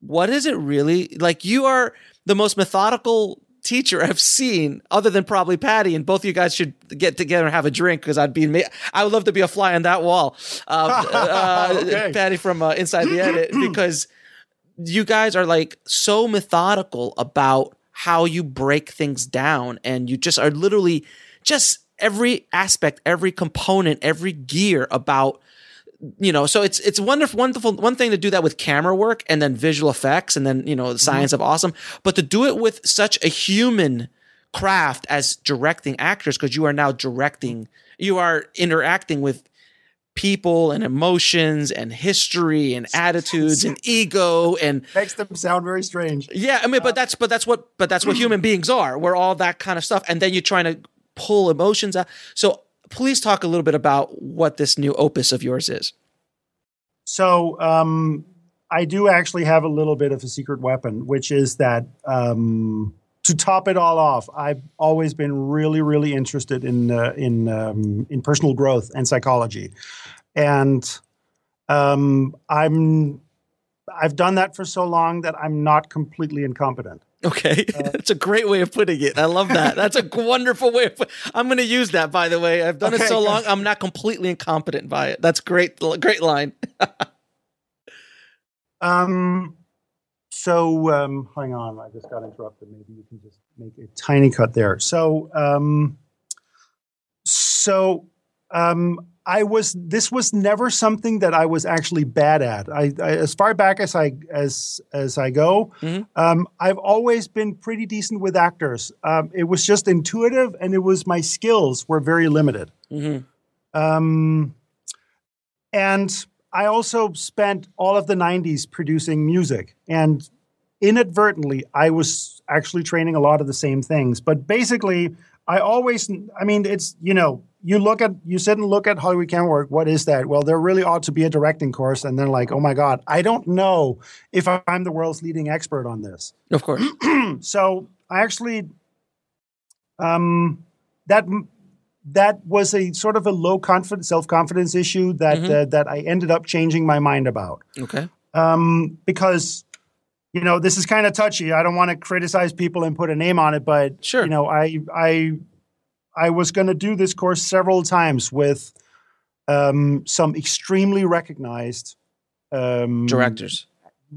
what is it really? Like, you are the most methodical teacher I've seen, other than probably Patty, and both of you guys should get together and have a drink, because I'd be I would love to be a fly on that wall. Uh, uh, okay. Patty from uh, Inside the Edit, because you guys are like so methodical about how you break things down, and you just are literally just every aspect, every component, every gear about, you know, so it's, it's wonderful, wonderful, one thing to do that with camera work and then visual effects and then, you know, the science mm-hmm. of awesome, but to do it with such a human craft as directing actors, because you are now directing, you are interacting with people and emotions and history and attitudes and ego, and makes them sound very strange. Yeah, I mean, but that's but that's what but that's what human beings are. We're all that kind of stuff, and then you're trying to pull emotions out. So please talk a little bit about what this new opus of yours is. So um, I do actually have a little bit of a secret weapon, which is that um, to top it all off, I've always been really, really interested in uh, in um, in personal growth and psychology, and um, I'm I've done that for so long that I'm not completely incompetent. Okay, uh, that's a great way of putting it. I love that. That's a wonderful way. Of I'm going to use that. By the way, I've done okay, it so long, I'm not completely incompetent by it. That's great. Great line. um. So um, hang on, I just got interrupted. Maybe you can just make a tiny cut there. So, um, so um, I was. This was never something that I was actually bad at. I, I as far back as I as as I go, mm-hmm. um, I've always been pretty decent with actors. Um, it was just intuitive, and it was my skills were very limited. Mm-hmm. Um, and. I also spent all of the nineties producing music, and inadvertently, I was actually training a lot of the same things. But basically, I always, I mean, it's, you know, you look at, you sit and look at Hollywood Camera Work. What is that? Well, there really ought to be a directing course. And they're like, oh my God, I don't know if I'm the world's leading expert on this. Of course. So I actually, um, that, that was a sort of a low confidence, self-confidence issue that mm-hmm. uh, that I ended up changing my mind about. Okay, um, because you know this is kind of touchy. I don't want to criticize people and put a name on it, but sure. you know, I I I was going to do this course several times with um, some extremely recognized um, directors.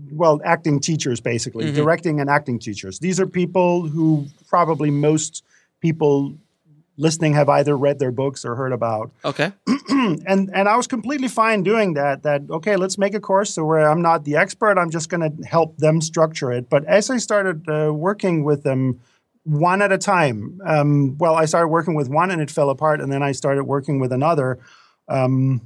Well, acting teachers, basically mm-hmm. directing and acting teachers. These are people who probably most people. Listening have either read their books or heard about. Okay. and and I was completely fine doing that, that, okay, let's make a course so where I'm not the expert. I'm just going to help them structure it. But as I started uh, working with them one at a time, um, well, I started working with one and it fell apart. And then I started working with another. Um,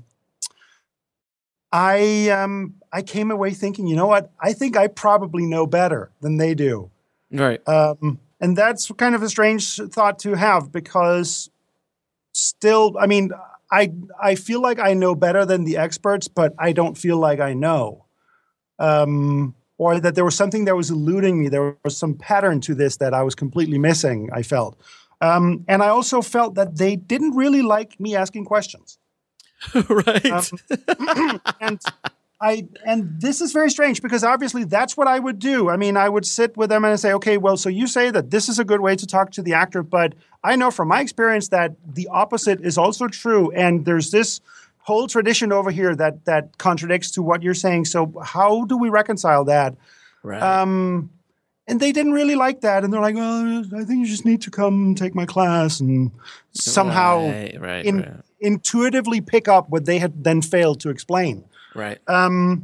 I um, I came away thinking, you know what? I think I probably know better than they do. Right. Um And that's kind of a strange thought to have because still, I mean, I I feel like I know better than the experts, but I don't feel like I know. Um, or that there was something that was eluding me. There was some pattern to this that I was completely missing, I felt. Um, and I also felt that they didn't really like me asking questions. Right. Um, and... I, and this is very strange because obviously that's what I would do. I mean, I would sit with them and I'd say, okay, well, so you say that this is a good way to talk to the actor, but I know from my experience that the opposite is also true. And there's this whole tradition over here that, that contradicts to what you're saying. So how do we reconcile that? Right. Um, and they didn't really like that. And they're like, well, I think you just need to come take my class and somehow right, right, in, right. intuitively pick up what they had then failed to explain. Right. Um,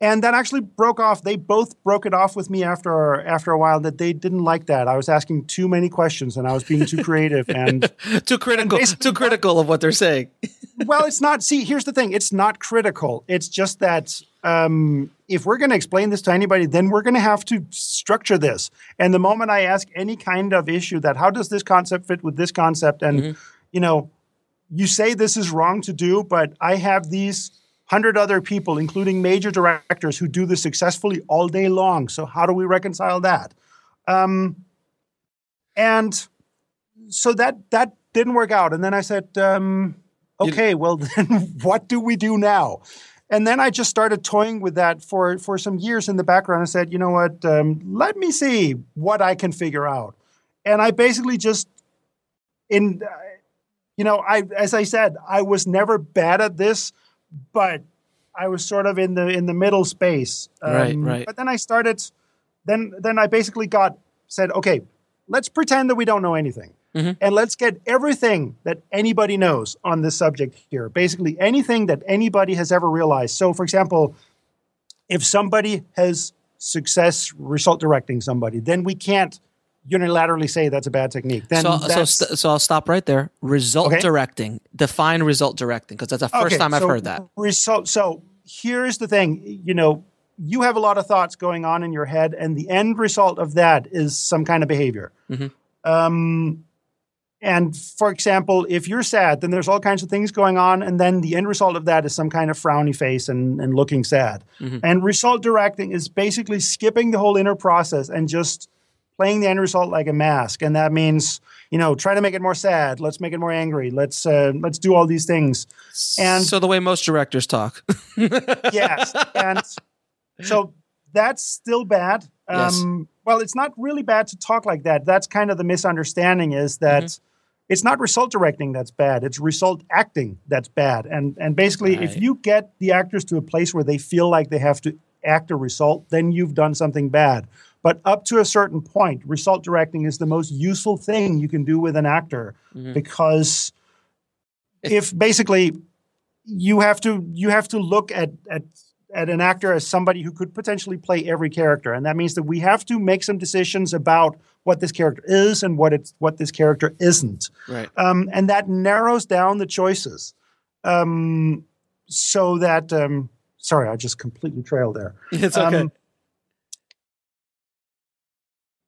and that actually broke off. They both broke it off with me after after a while that they didn't like that. I was asking too many questions and I was being too creative and too critical, and too critical of what they're saying. Well, it's not. See, here's the thing. It's not critical. It's just that um, if we're going to explain this to anybody, then we're going to have to structure this. And the moment I ask any kind of issue that how does this concept fit with this concept? And, mm-hmm. you know, you say this is wrong to do, but I have these hundred other people, including major directors, who do this successfully all day long. So how do we reconcile that? Um, and so that that didn't work out. And then I said, um, okay, well, then what do we do now? And then I just started toying with that for, for some years in the background. I said, you know what, um, let me see what I can figure out. And I basically just in, you know, I as I said, I was never bad at this. But I was sort of in the in the middle space. Um, right, right. But then I started, then then I basically got said, okay, let's pretend that we don't know anything, mm-hmm. and let's get everything that anybody knows on this subject here. Basically, anything that anybody has ever realized. So, for example, if somebody has success result directing somebody, then we can't unilaterally say that's a bad technique. Then so, that's... So, st so I'll stop right there. Result okay. directing. Define result directing because that's the first okay, time I've so heard that. Result, so here's the thing. You know, you have a lot of thoughts going on in your head and the end result of that is some kind of behavior. Mm-hmm. um, and for example, if you're sad, then there's all kinds of things going on and then the end result of that is some kind of frowny face and, and looking sad. Mm-hmm. And result directing is basically skipping the whole inner process and just playing the end result like a mask. And that means, you know, try to make it more sad. Let's make it more angry. Let's uh, let's do all these things. And so the way most directors talk. Yes. And so that's still bad. Um, yes. Well, it's not really bad to talk like that. That's kind of the misunderstanding, is that mm-hmm. it's not result directing that's bad. It's result acting that's bad. And and basically, right. if you get the actors to a place where they feel like they have to act a result, then you've done something bad. But up to a certain point, result directing is the most useful thing you can do with an actor, mm-hmm. because if basically you have to you have to look at at at an actor as somebody who could potentially play every character. And that means that we have to make some decisions about what this character is and what it's what this character isn't. Right. Um, and that narrows down the choices. Um, so that um, sorry, I just completely trailed there. It's okay. Um,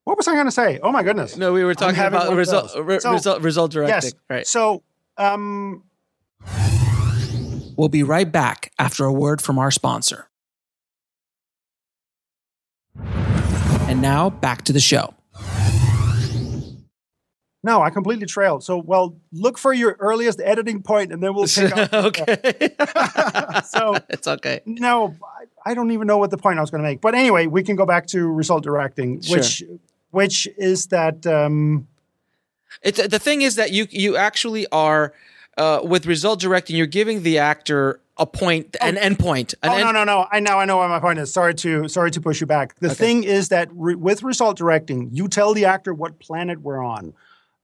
what was I going to say? Oh my goodness! No, we were talking about result, re so, result, result directing. Yes. Right. So, um, we'll be right back after a word from our sponsor. And now back to the show. No, I completely trailed. So, well, look for your earliest editing point, and then we'll pick up. Okay. So it's okay. No, I don't even know what the point I was going to make. But anyway, we can go back to result directing, sure. which, which is that. Um, it's the thing is that you you actually are uh, with result directing, you're giving the actor a point, an oh, end point. An oh end no, no, no! I now I know what my point is. Sorry to sorry to push you back. The okay. thing is that re with result directing, you tell the actor what planet we're on.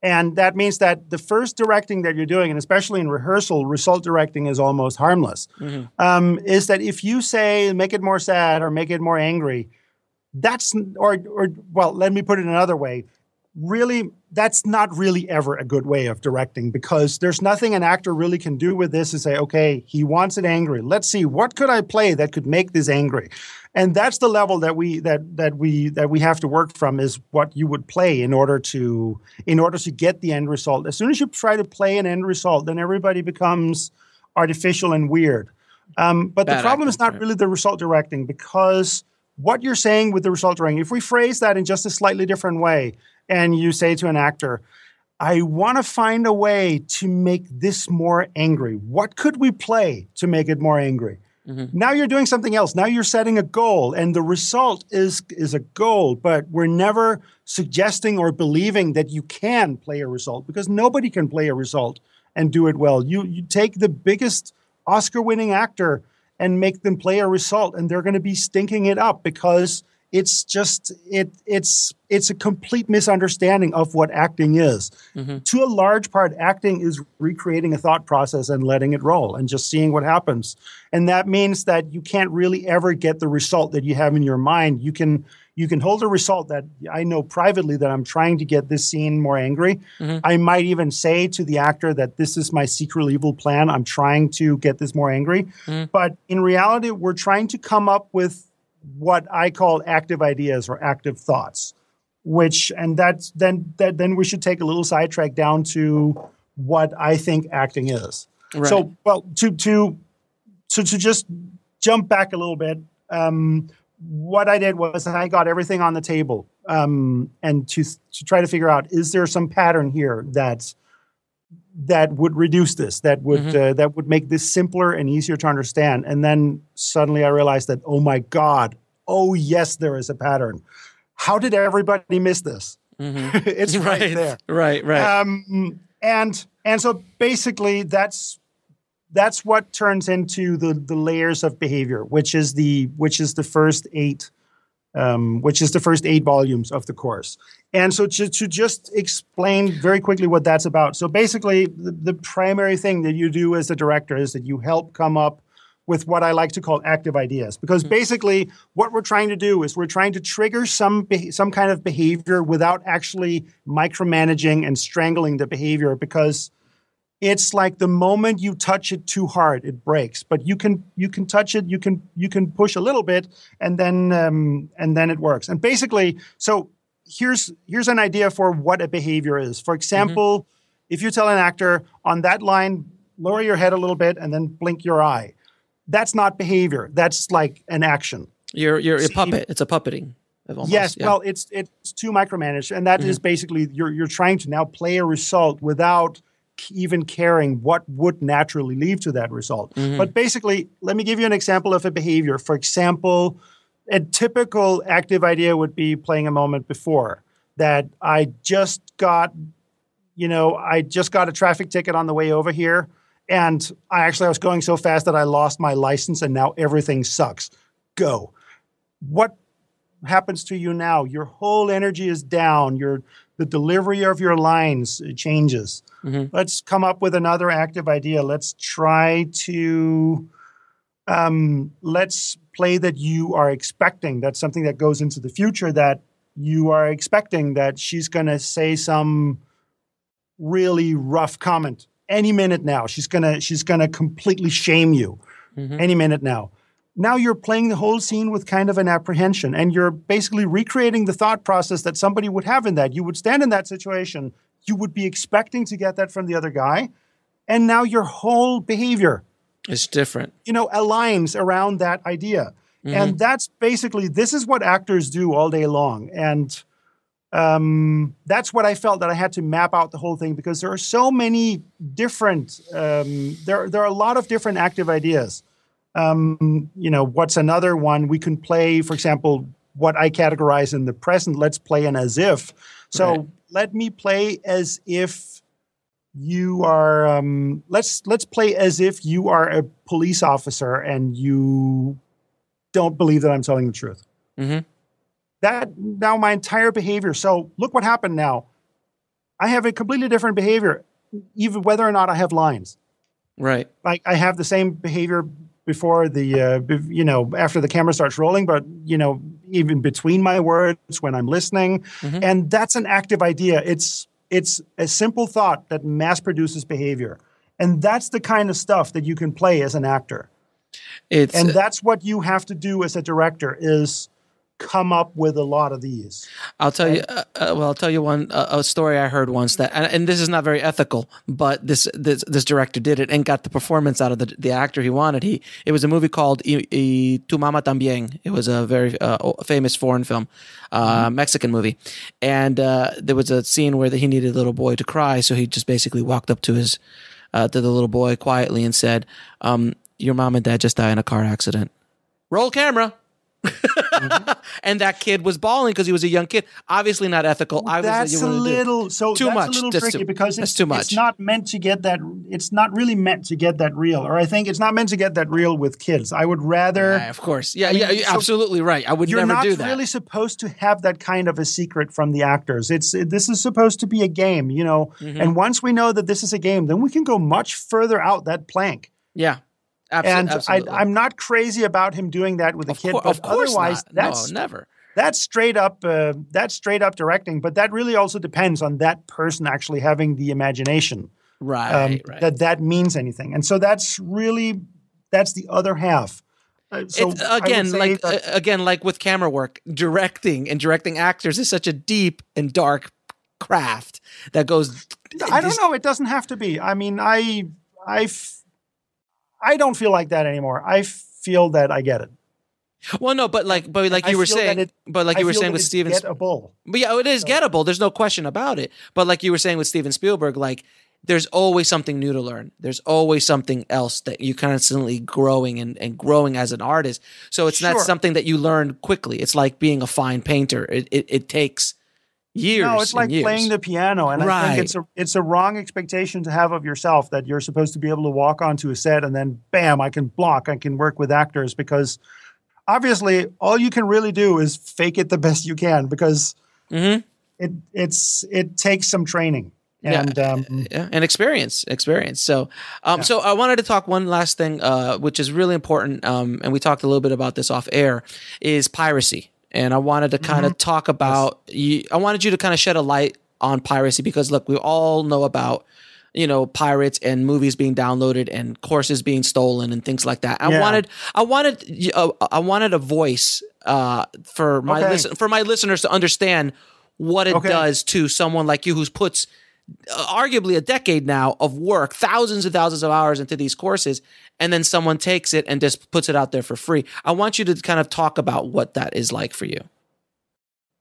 And that means that the first directing that you're doing, and especially in rehearsal, result directing is almost harmless, mm-hmm. um, is that if you say, make it more sad or make it more angry, that's, or, or well, let me put it another way. Really, that's not really ever a good way of directing, because there's nothing an actor really can do with this and say, okay, he wants it angry. Let's see, what could I play that could make this angry? And that's the level that we that that we that we have to work from, is what you would play in order to in order to get the end result. As soon as you try to play an end result, then everybody becomes artificial and weird. Um, but Bad the problem acting, is not right. really the result directing, because what you're saying with the result directing, if we phrase that in just a slightly different way, and you say to an actor, I want to find a way to make this more angry. What could we play to make it more angry? Mm-hmm. Now you're doing something else. Now you're setting a goal, and the result is is a goal, but we're never suggesting or believing that you can play a result, because nobody can play a result and do it well. You, you take the biggest Oscar-winning actor and make them play a result, and they're going to be stinking it up, because it's just it it's it's a complete misunderstanding of what acting is. Mm-hmm. To a large part, acting is recreating a thought process and letting it roll and just seeing what happens. And that means that you can't really ever get the result that you have in your mind. You can you can hold a result that I know privately that I'm trying to get this scene more angry. Mm-hmm. I might even say to the actor that this is my secret evil plan. I'm trying to get this more angry. Mm-hmm. But in reality, we're trying to come up with what I call active ideas or active thoughts, which, and that's, then, that, then we should take a little sidetrack down to what I think acting is. Right. So, well, to, to, to, to just jump back a little bit, um, what I did was I got everything on the table, um, and to, to try to figure out, is there some pattern here that, that would reduce this, that would mm-hmm. uh, that would make this simpler and easier to understand. And then suddenly I realized that, oh my God, oh yes, there is a pattern. How did everybody miss this? Mm-hmm. It's right, right there. Right, right. Um, and and so basically that's that's what turns into the the layers of behavior, which is the which is the first eight Um, which is the first eight volumes of the course. And so to, to just explain very quickly what that's about. So basically, the, the primary thing that you do as a director is that you help come up with what I like to call active ideas. Because mm-hmm. basically, what we're trying to do is we're trying to trigger some, some kind of behavior without actually micromanaging and strangling the behavior, because it's like the moment you touch it too hard, it breaks. But you can you can touch it, you can you can push a little bit, and then um, and then it works. And basically, so here's here's an idea for what a behavior is. For example, mm-hmm. if you tell an actor on that line, lower your head a little bit and then blink your eye, that's not behavior. That's like an action. You're you're a puppet. It's a puppeting. Almost, yes, yeah. Well, it's it's too micromanaged, and that mm-hmm. is basically you're you're trying to now play a result without even caring what would naturally lead to that result. Mm-hmm. But basically, let me give you an example of a behavior. For example, a typical active idea would be playing a moment before that I just got, you know, I just got a traffic ticket on the way over here, and I actually I was going so fast that I lost my license, and now everything sucks. Go. What happens to you now? Your whole energy is down. Your the delivery of your lines changes. Mm-hmm. Let's come up with another active idea. Let's try to um, let's play that you are expecting. That's something that goes into the future that you are expecting that she's going to say some really rough comment any minute now. She's gonna she's gonna completely shame you mm-hmm. any minute now. Now you're playing the whole scene with kind of an apprehension, and you're basically recreating the thought process that somebody would have in that. You would stand in that situation. You would be expecting to get that from the other guy, and now your whole behavior is different. You know, aligns around that idea. Mm-hmm. And that's basically, this is what actors do all day long. And um, that's what I felt that I had to map out the whole thing, because there are so many different, um, there, there are a lot of different active ideas. Um, you know, what's another one? We can play, for example, what I categorize in the present. Let's play an as if. So right. let me play as if you are, um, let's, let's play as if you are a police officer and you don't believe that I'm telling the truth. Mm-hmm. That now my entire behavior. So look what happened now. I have a completely different behavior, even whether or not I have lines. Right. Like I have the same behavior before the, uh, you know, after the camera starts rolling, but, you know, even between my words when I'm listening. Mm-hmm. And that's an active idea. It's, it's a simple thought that mass produces behavior. And that's the kind of stuff that you can play as an actor. It's, and that's what you have to do as a director is come up with a lot of these. I'll tell you, uh, uh, well, I'll tell you one uh, a story I heard once that, and, and this is not very ethical, but this, this this director did it and got the performance out of the the actor he wanted. He it was a movie called y, y Tu Mama Tambien. It was a very uh, famous foreign film, uh, mm-hmm. Mexican movie, and uh, there was a scene where the, he needed a little boy to cry, so he just basically walked up to his uh, to the little boy quietly and said, um, "Your mom and dad just died in a car accident. Roll camera." Mm-hmm. And that kid was bawling because he was a young kid. Obviously not ethical. Obviously that's a little so too that's much. A little tricky too, because it's, too much. It's not meant to get that. It's not really meant to get that real, or I think it's not meant to get that real with kids. I would rather, yeah, of course, yeah, I mean, yeah, you're so absolutely right. I would never do that. You're not really supposed to have that kind of a secret from the actors. It's this is supposed to be a game, you know. Mm-hmm. And once we know that this is a game, then we can go much further out that plank. Yeah. Absolutely, and absolutely. I, I'm not crazy about him doing that with a kid, but of course otherwise, not. That's, no, never. That's straight up. Uh, that's straight up directing. But that really also depends on that person actually having the imagination, right? Um, right. That that means anything, and so that's really that's the other half. Uh, so it's, again, like that, uh, again, like with camera work, directing and directing actors is such a deep and dark craft that goes. I don't know. It doesn't have to be. I mean, I I've. I don't feel like that anymore. I feel that I get it. Well, no, but like, but like you were saying, it, but like you were saying with Steven, gettable. But yeah, it is so. Gettable. There's no question about it. But like you were saying with Steven Spielberg, like there's always something new to learn. There's always something else that you're constantly growing and, and growing as an artist. So it's sure. not something that you learn quickly. It's like being a fine painter. It it, it takes years. No, it's like years. Playing the piano, and right. I think it's a it's a wrong expectation to have of yourself that you're supposed to be able to walk onto a set and then bam, I can block, I can work with actors, because obviously all you can really do is fake it the best you can, because mm-hmm. it it's it takes some training and yeah. Um, yeah. and experience experience. So um, yeah. so I wanted to talk one last thing, uh, which is really important, um, and we talked a little bit about this off air, is piracy. And I wanted to kind of mm-hmm. talk about, you, I wanted you to kind of shed a light on piracy, because look, we all know about, you know, pirates and movies being downloaded and courses being stolen and things like that. I yeah. wanted, I wanted, uh, I wanted a voice uh, for my okay. listen, for my listeners to understand what it okay. does to someone like you, who puts uh, arguably a decade now of work, thousands and thousands of hours into these courses. And then someone takes it and just puts it out there for free. I want you to kind of talk about what that is like for you.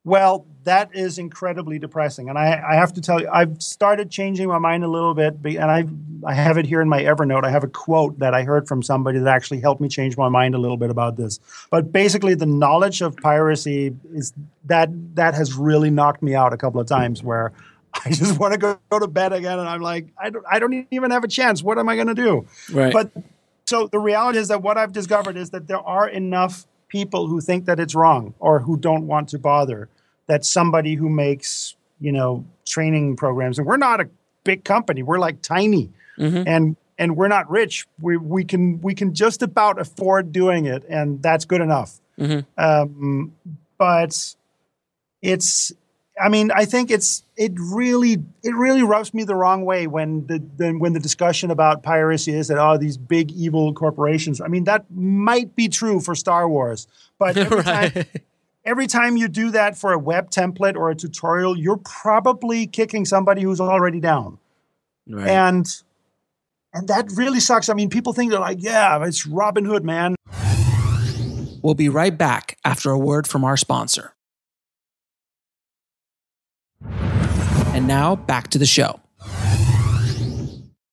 Well, that is incredibly depressing. And I, I have to tell you, I've started changing my mind a little bit. And I, I have it here in my Evernote. I have a quote that I heard from somebody that actually helped me change my mind a little bit about this. But basically, the knowledge of piracy is that that has really knocked me out a couple of times where I just want to go, go to bed again. And I'm like, I don't, I don't even have a chance. What am I going to do? Right. But so the reality is that what I've discovered is that there are enough people who think that it's wrong or who don't want to bother, that somebody who makes, you know, training programs, and we're not a big company. We're like tiny, mm-hmm. and and we're not rich. We we can we can just about afford doing it, and that's good enough. Mm-hmm. Um, but it's, I mean, I think it's it really it really rubs me the wrong way when the, the when the discussion about piracy is that, oh, these big evil corporations. I mean, that might be true for Star Wars, but every right. time. Every time you do that for a web template or a tutorial, you're probably kicking somebody who's already down. Right. And and that really sucks. I mean, people think they're like, yeah, it's Robin Hood, man. We'll be right back after a word from our sponsor. And now back to the show.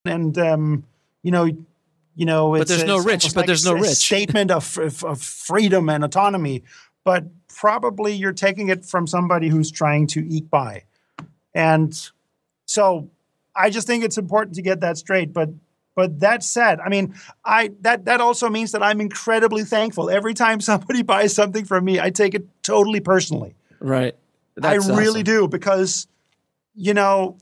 And, um, you know, you know, it's, but there's no rich, but like there's no rich. Statement of, of, of freedom and autonomy. But probably you're taking it from somebody who's trying to eke by. And so I just think it's important to get that straight. But but that said, I mean, I that, that also means that I'm incredibly thankful. Every time somebody buys something from me, I take it totally personally. Right. That's I really awesome. do because, you know,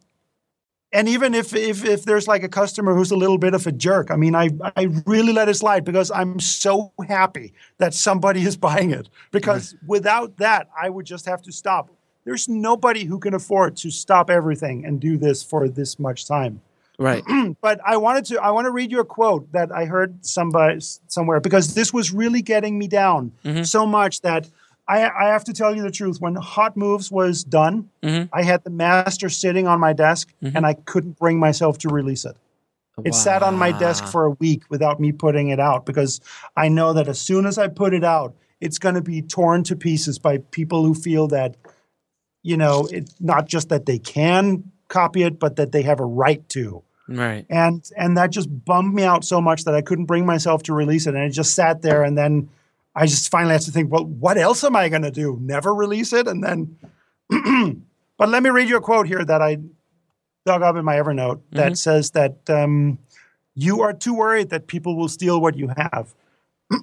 and even if, if if there's like a customer who's a little bit of a jerk, I mean, I, I really let it slide because I'm so happy that somebody is buying it. Because right. without that, I would just have to stop. There's nobody who can afford to stop everything and do this for this much time. Right. But I wanted to I want to read you a quote that I heard somebody somewhere because this was really getting me down mm-hmm. so much that I, I have to tell you the truth. When Hot Moves was done, mm-hmm. I had the master sitting on my desk, mm-hmm. and I couldn't bring myself to release it. Wow. It sat on my desk for a week without me putting it out because I know that as soon as I put it out, it's going to be torn to pieces by people who feel that, you know, it's not just that they can copy it, but that they have a right to. Right. And and that just bummed me out so much that I couldn't bring myself to release it, and it just sat there, and then I just finally have to think, well, what else am I going to do? Never release it? And then, but let me read you a quote here that I dug up in my Evernote that mm-hmm. says that um, you are too worried that people will steal what you have.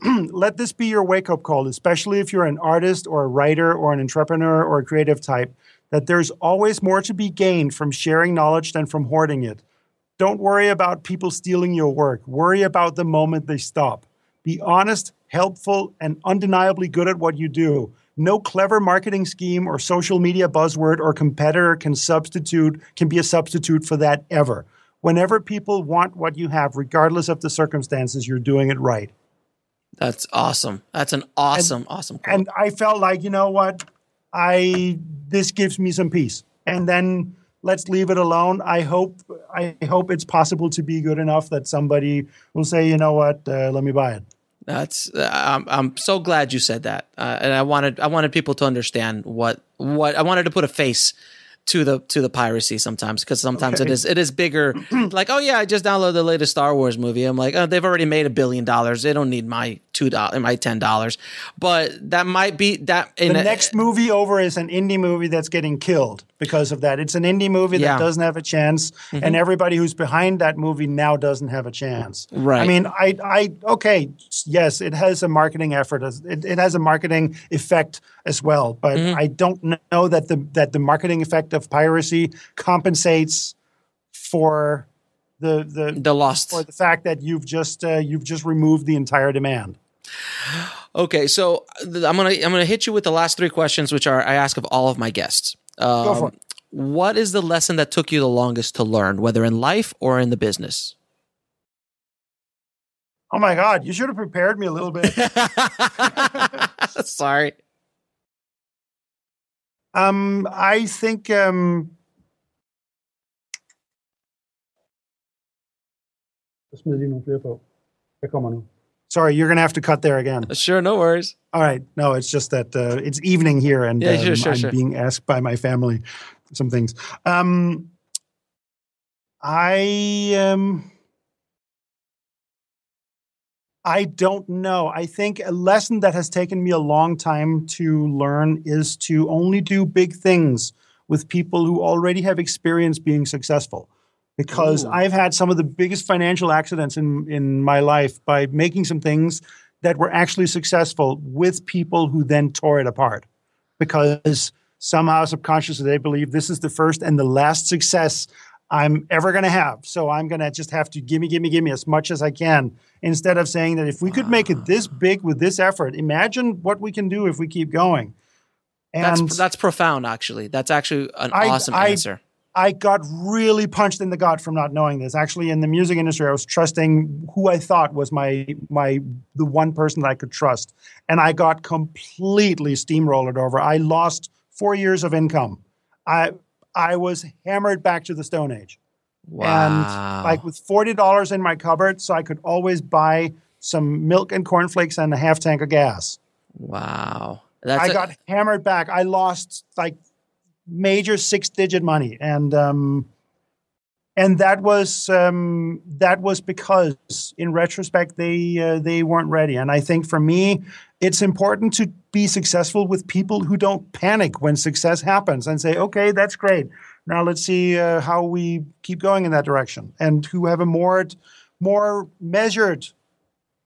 Let this be your wake-up call, especially if you're an artist or a writer or an entrepreneur or a creative type, that there's always more to be gained from sharing knowledge than from hoarding it. Don't worry about people stealing your work. Worry about the moment they stop. Be honest, helpful, and undeniably good at what you do. No clever marketing scheme or social media buzzword or competitor can substitute, can be a substitute for that ever. Whenever people want what you have, regardless of the circumstances, you're doing it right. That's awesome. That's an awesome, and, awesome quote. And I felt like, you know what? I this gives me some peace. And then let's leave it alone. I hope I hope it's possible to be good enough that somebody will say, you know what, uh, let me buy it. That's uh, I'm I'm so glad you said that, uh, and I wanted I wanted people to understand what what I wanted to put a face to the to the piracy sometimes, because sometimes okay. it is it is bigger. Like, oh yeah, I just downloaded the latest Star Wars movie. I'm like, oh, they've already made a billion dollars. They don't need my two dollars, my ten dollars. But that might be that. In the a, next movie over is an indie movie that's getting killed because of that. It's an indie movie yeah. that doesn't have a chance, mm-hmm. and everybody who's behind that movie now doesn't have a chance. Right. I mean, I I okay, yes, it has a marketing effort. It, it has a marketing effect as well, but mm-hmm. I don't know that the that the marketing effect of piracy compensates for the the the loss, for the fact that you've just uh, you've just removed the entire demand. Okay, so I'm gonna I'm gonna hit you with the last three questions, which are I ask of all of my guests. Um, Go for it. What is the lesson that took you the longest to learn, whether in life or in the business? Oh my God, you should have prepared me a little bit. Sorry. Um, I think um, Jeg smider lige nogle flere på. Jeg kommer nu. Sorry, you're going to have to cut there again. Sure, no worries. All right. No, it's just that uh, it's evening here, and yeah, um, sure, sure, I'm sure. being asked by my family some things. Um, I um, I don't know. I think a lesson that has taken me a long time to learn is to only do big things with people who already have experience being successful. Because Ooh. I've had some of the biggest financial accidents in, in my life by making some things that were actually successful with people who then tore it apart. Because somehow subconsciously they believe this is the first and the last success I'm ever going to have. So I'm going to just have to gimme, gimme, gimme as much as I can. Instead of saying that if we could make it this big with this effort, imagine what we can do if we keep going. And that's, that's profound, actually. That's actually an I, awesome I, answer. I got really punched in the gut from not knowing this. Actually, in the music industry, I was trusting who I thought was my my the one person that I could trust. And I got completely steamrolled over. I lost four years of income. I I was hammered back to the Stone Age. Wow. And like with forty dollars in my cupboard, so I could always buy some milk and cornflakes and a half tank of gas. Wow. That's I got hammered back. I lost like major six-digit money, and um, and that was um, that was because, in retrospect, they uh, they weren't ready. And I think for me, it's important to be successful with people who don't panic when success happens and say, "Okay, that's great. Now let's see uh, how we keep going in that direction," and who have a more more measured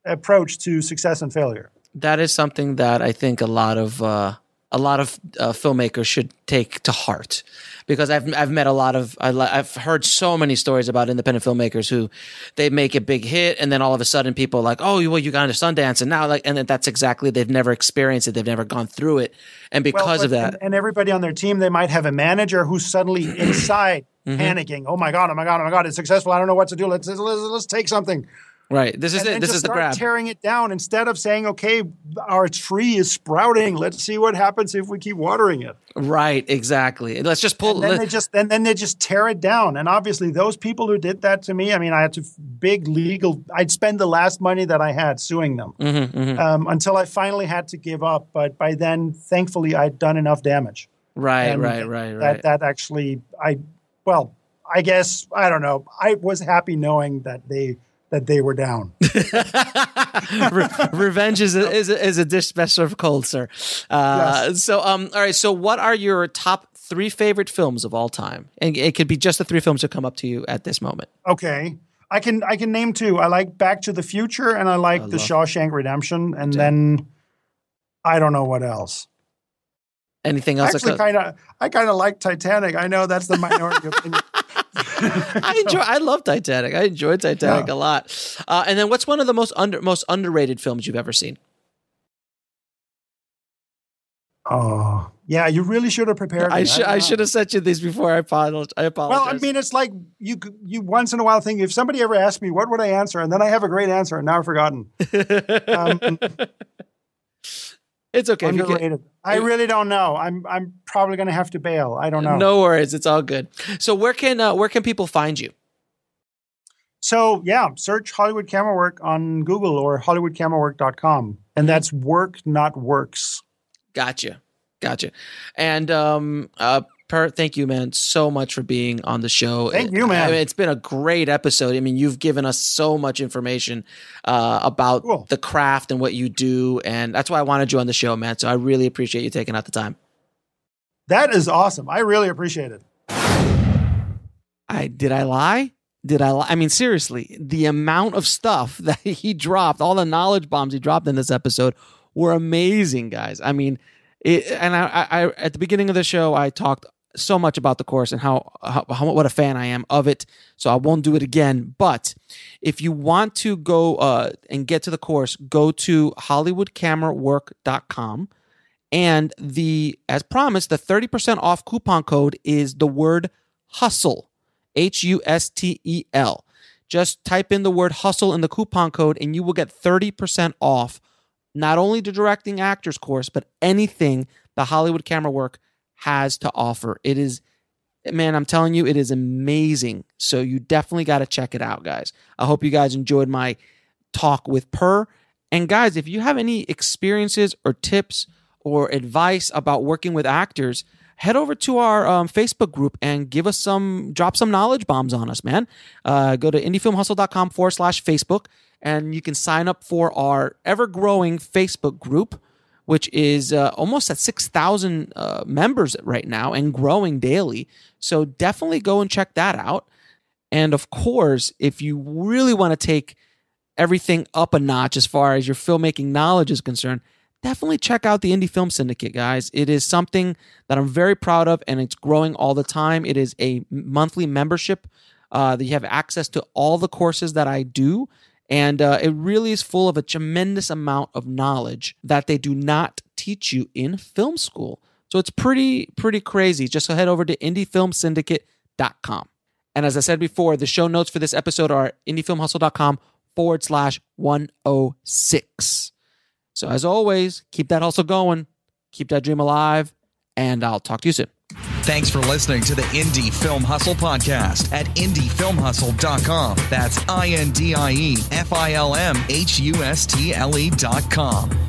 approach to success and failure. That is something that I think a lot of. Uh A lot of uh, filmmakers should take to heart, because I've I've met a lot of I, I've heard so many stories about independent filmmakers who they make a big hit and then all of a sudden people are like, oh, well, you got into Sundance and now like, and that's exactly, they've never experienced it, they've never gone through it, and because well, but, of that and, and everybody on their team, they might have a manager who's suddenly inside mm-hmm. panicking, oh my god, oh my god, oh my god, it's successful, I don't know what to do, let's let's, let's take something. Right. This is and, it. And this is the grab. Tearing it down instead of saying, okay, our tree is sprouting. Let's see what happens if we keep watering it. Right. Exactly. Let's just pull. And then they just and then they just tear it down. And obviously, those people who did that to me, I mean, I had to big legal. I'd spend the last money that I had suing them mm-hmm, mm-hmm. Um, until I finally had to give up. But by then, thankfully, I'd done enough damage. Right. And right. Right. Right. That, that actually, I well, I guess I don't know. I was happy knowing that they. That they were down. Re revenge is a, is a, is a dish best served cold, sir. Uh, yes. So, um, all right. So, what are your top three favorite films of all time? And it could be just the three films that come up to you at this moment. Okay, I can I can name two. I like Back to the Future, and I like I The Shawshank Redemption, and Damn. then I don't know what else. Anything else? Actually, kind of. I kind of like Titanic. I know that's the minority opinion. I enjoy. I love Titanic. I enjoy Titanic yeah. a lot. Uh, and then, what's one of the most under most underrated films you've ever seen? Oh, yeah. You really should have prepared. I should. I, I should have sent you these before. I apologize. I apologize. Well, I mean, it's like you. You once in a while think if somebody ever asked me what would I answer, and then I have a great answer, and now I've forgotten. Um, It's okay. Underrated. I really don't know. I'm I'm probably going to have to bail. I don't know. No worries. It's all good. So where can uh, where can people find you? So yeah, search Hollywood Camera Work on Google or Hollywood Camera Work dot com, and that's work, not works. Gotcha, gotcha. And um, uh, Per, thank you, man, so much for being on the show. Thank you, man. I mean, it's been a great episode. I mean, you've given us so much information uh, about cool. the craft and what you do, and that's why I wanted you on the show, man. So I really appreciate you taking out the time. That is awesome. I really appreciate it. I did I lie? Did I lie? I mean, seriously, the amount of stuff that he dropped, all the knowledge bombs he dropped in this episode were amazing, guys. I mean, it, and I, I at the beginning of the show, I talked so much about the course and how, how, how what a fan I am of it. So I won't do it again. But if you want to go uh, and get to the course, go to Hollywood Camera Work dot com. And the, as promised, the thirty percent off coupon code is the word hustle, H U S T E L. Just type in the word hustle in the coupon code and you will get thirty percent off not only the Directing Actors course, but anything the Hollywood Camera Work has to offer. It is, man, I'm telling you, it is amazing. So you definitely got to check it out, guys. I hope you guys enjoyed my talk with Per, And guys, if you have any experiences or tips or advice about working with actors, head over to our um, Facebook group and give us some, drop some knowledge bombs on us, man. Uh, go to indiefilmhustle.com forward slash Facebook, and you can sign up for our ever-growing Facebook group, which is uh, almost at six thousand uh, members right now and growing daily. So definitely go and check that out. And of course, if you really want to take everything up a notch as far as your filmmaking knowledge is concerned, definitely check out the Indie Film Syndicate, guys. It is something that I'm very proud of, and it's growing all the time. It is a monthly membership uh, that you have access to all the courses that I do, and uh, it really is full of a tremendous amount of knowledge that they do not teach you in film school. So it's pretty, pretty crazy. Just head over to indie film syndicate dot com. And as I said before, the show notes for this episode are indiefilmhustle.com forward slash 106. So as always, keep that hustle going, keep that dream alive, and I'll talk to you soon. Thanks for listening to the Indie Film Hustle podcast at indie film hustle dot com. That's I N D I E F I L M H U S T L E dot com.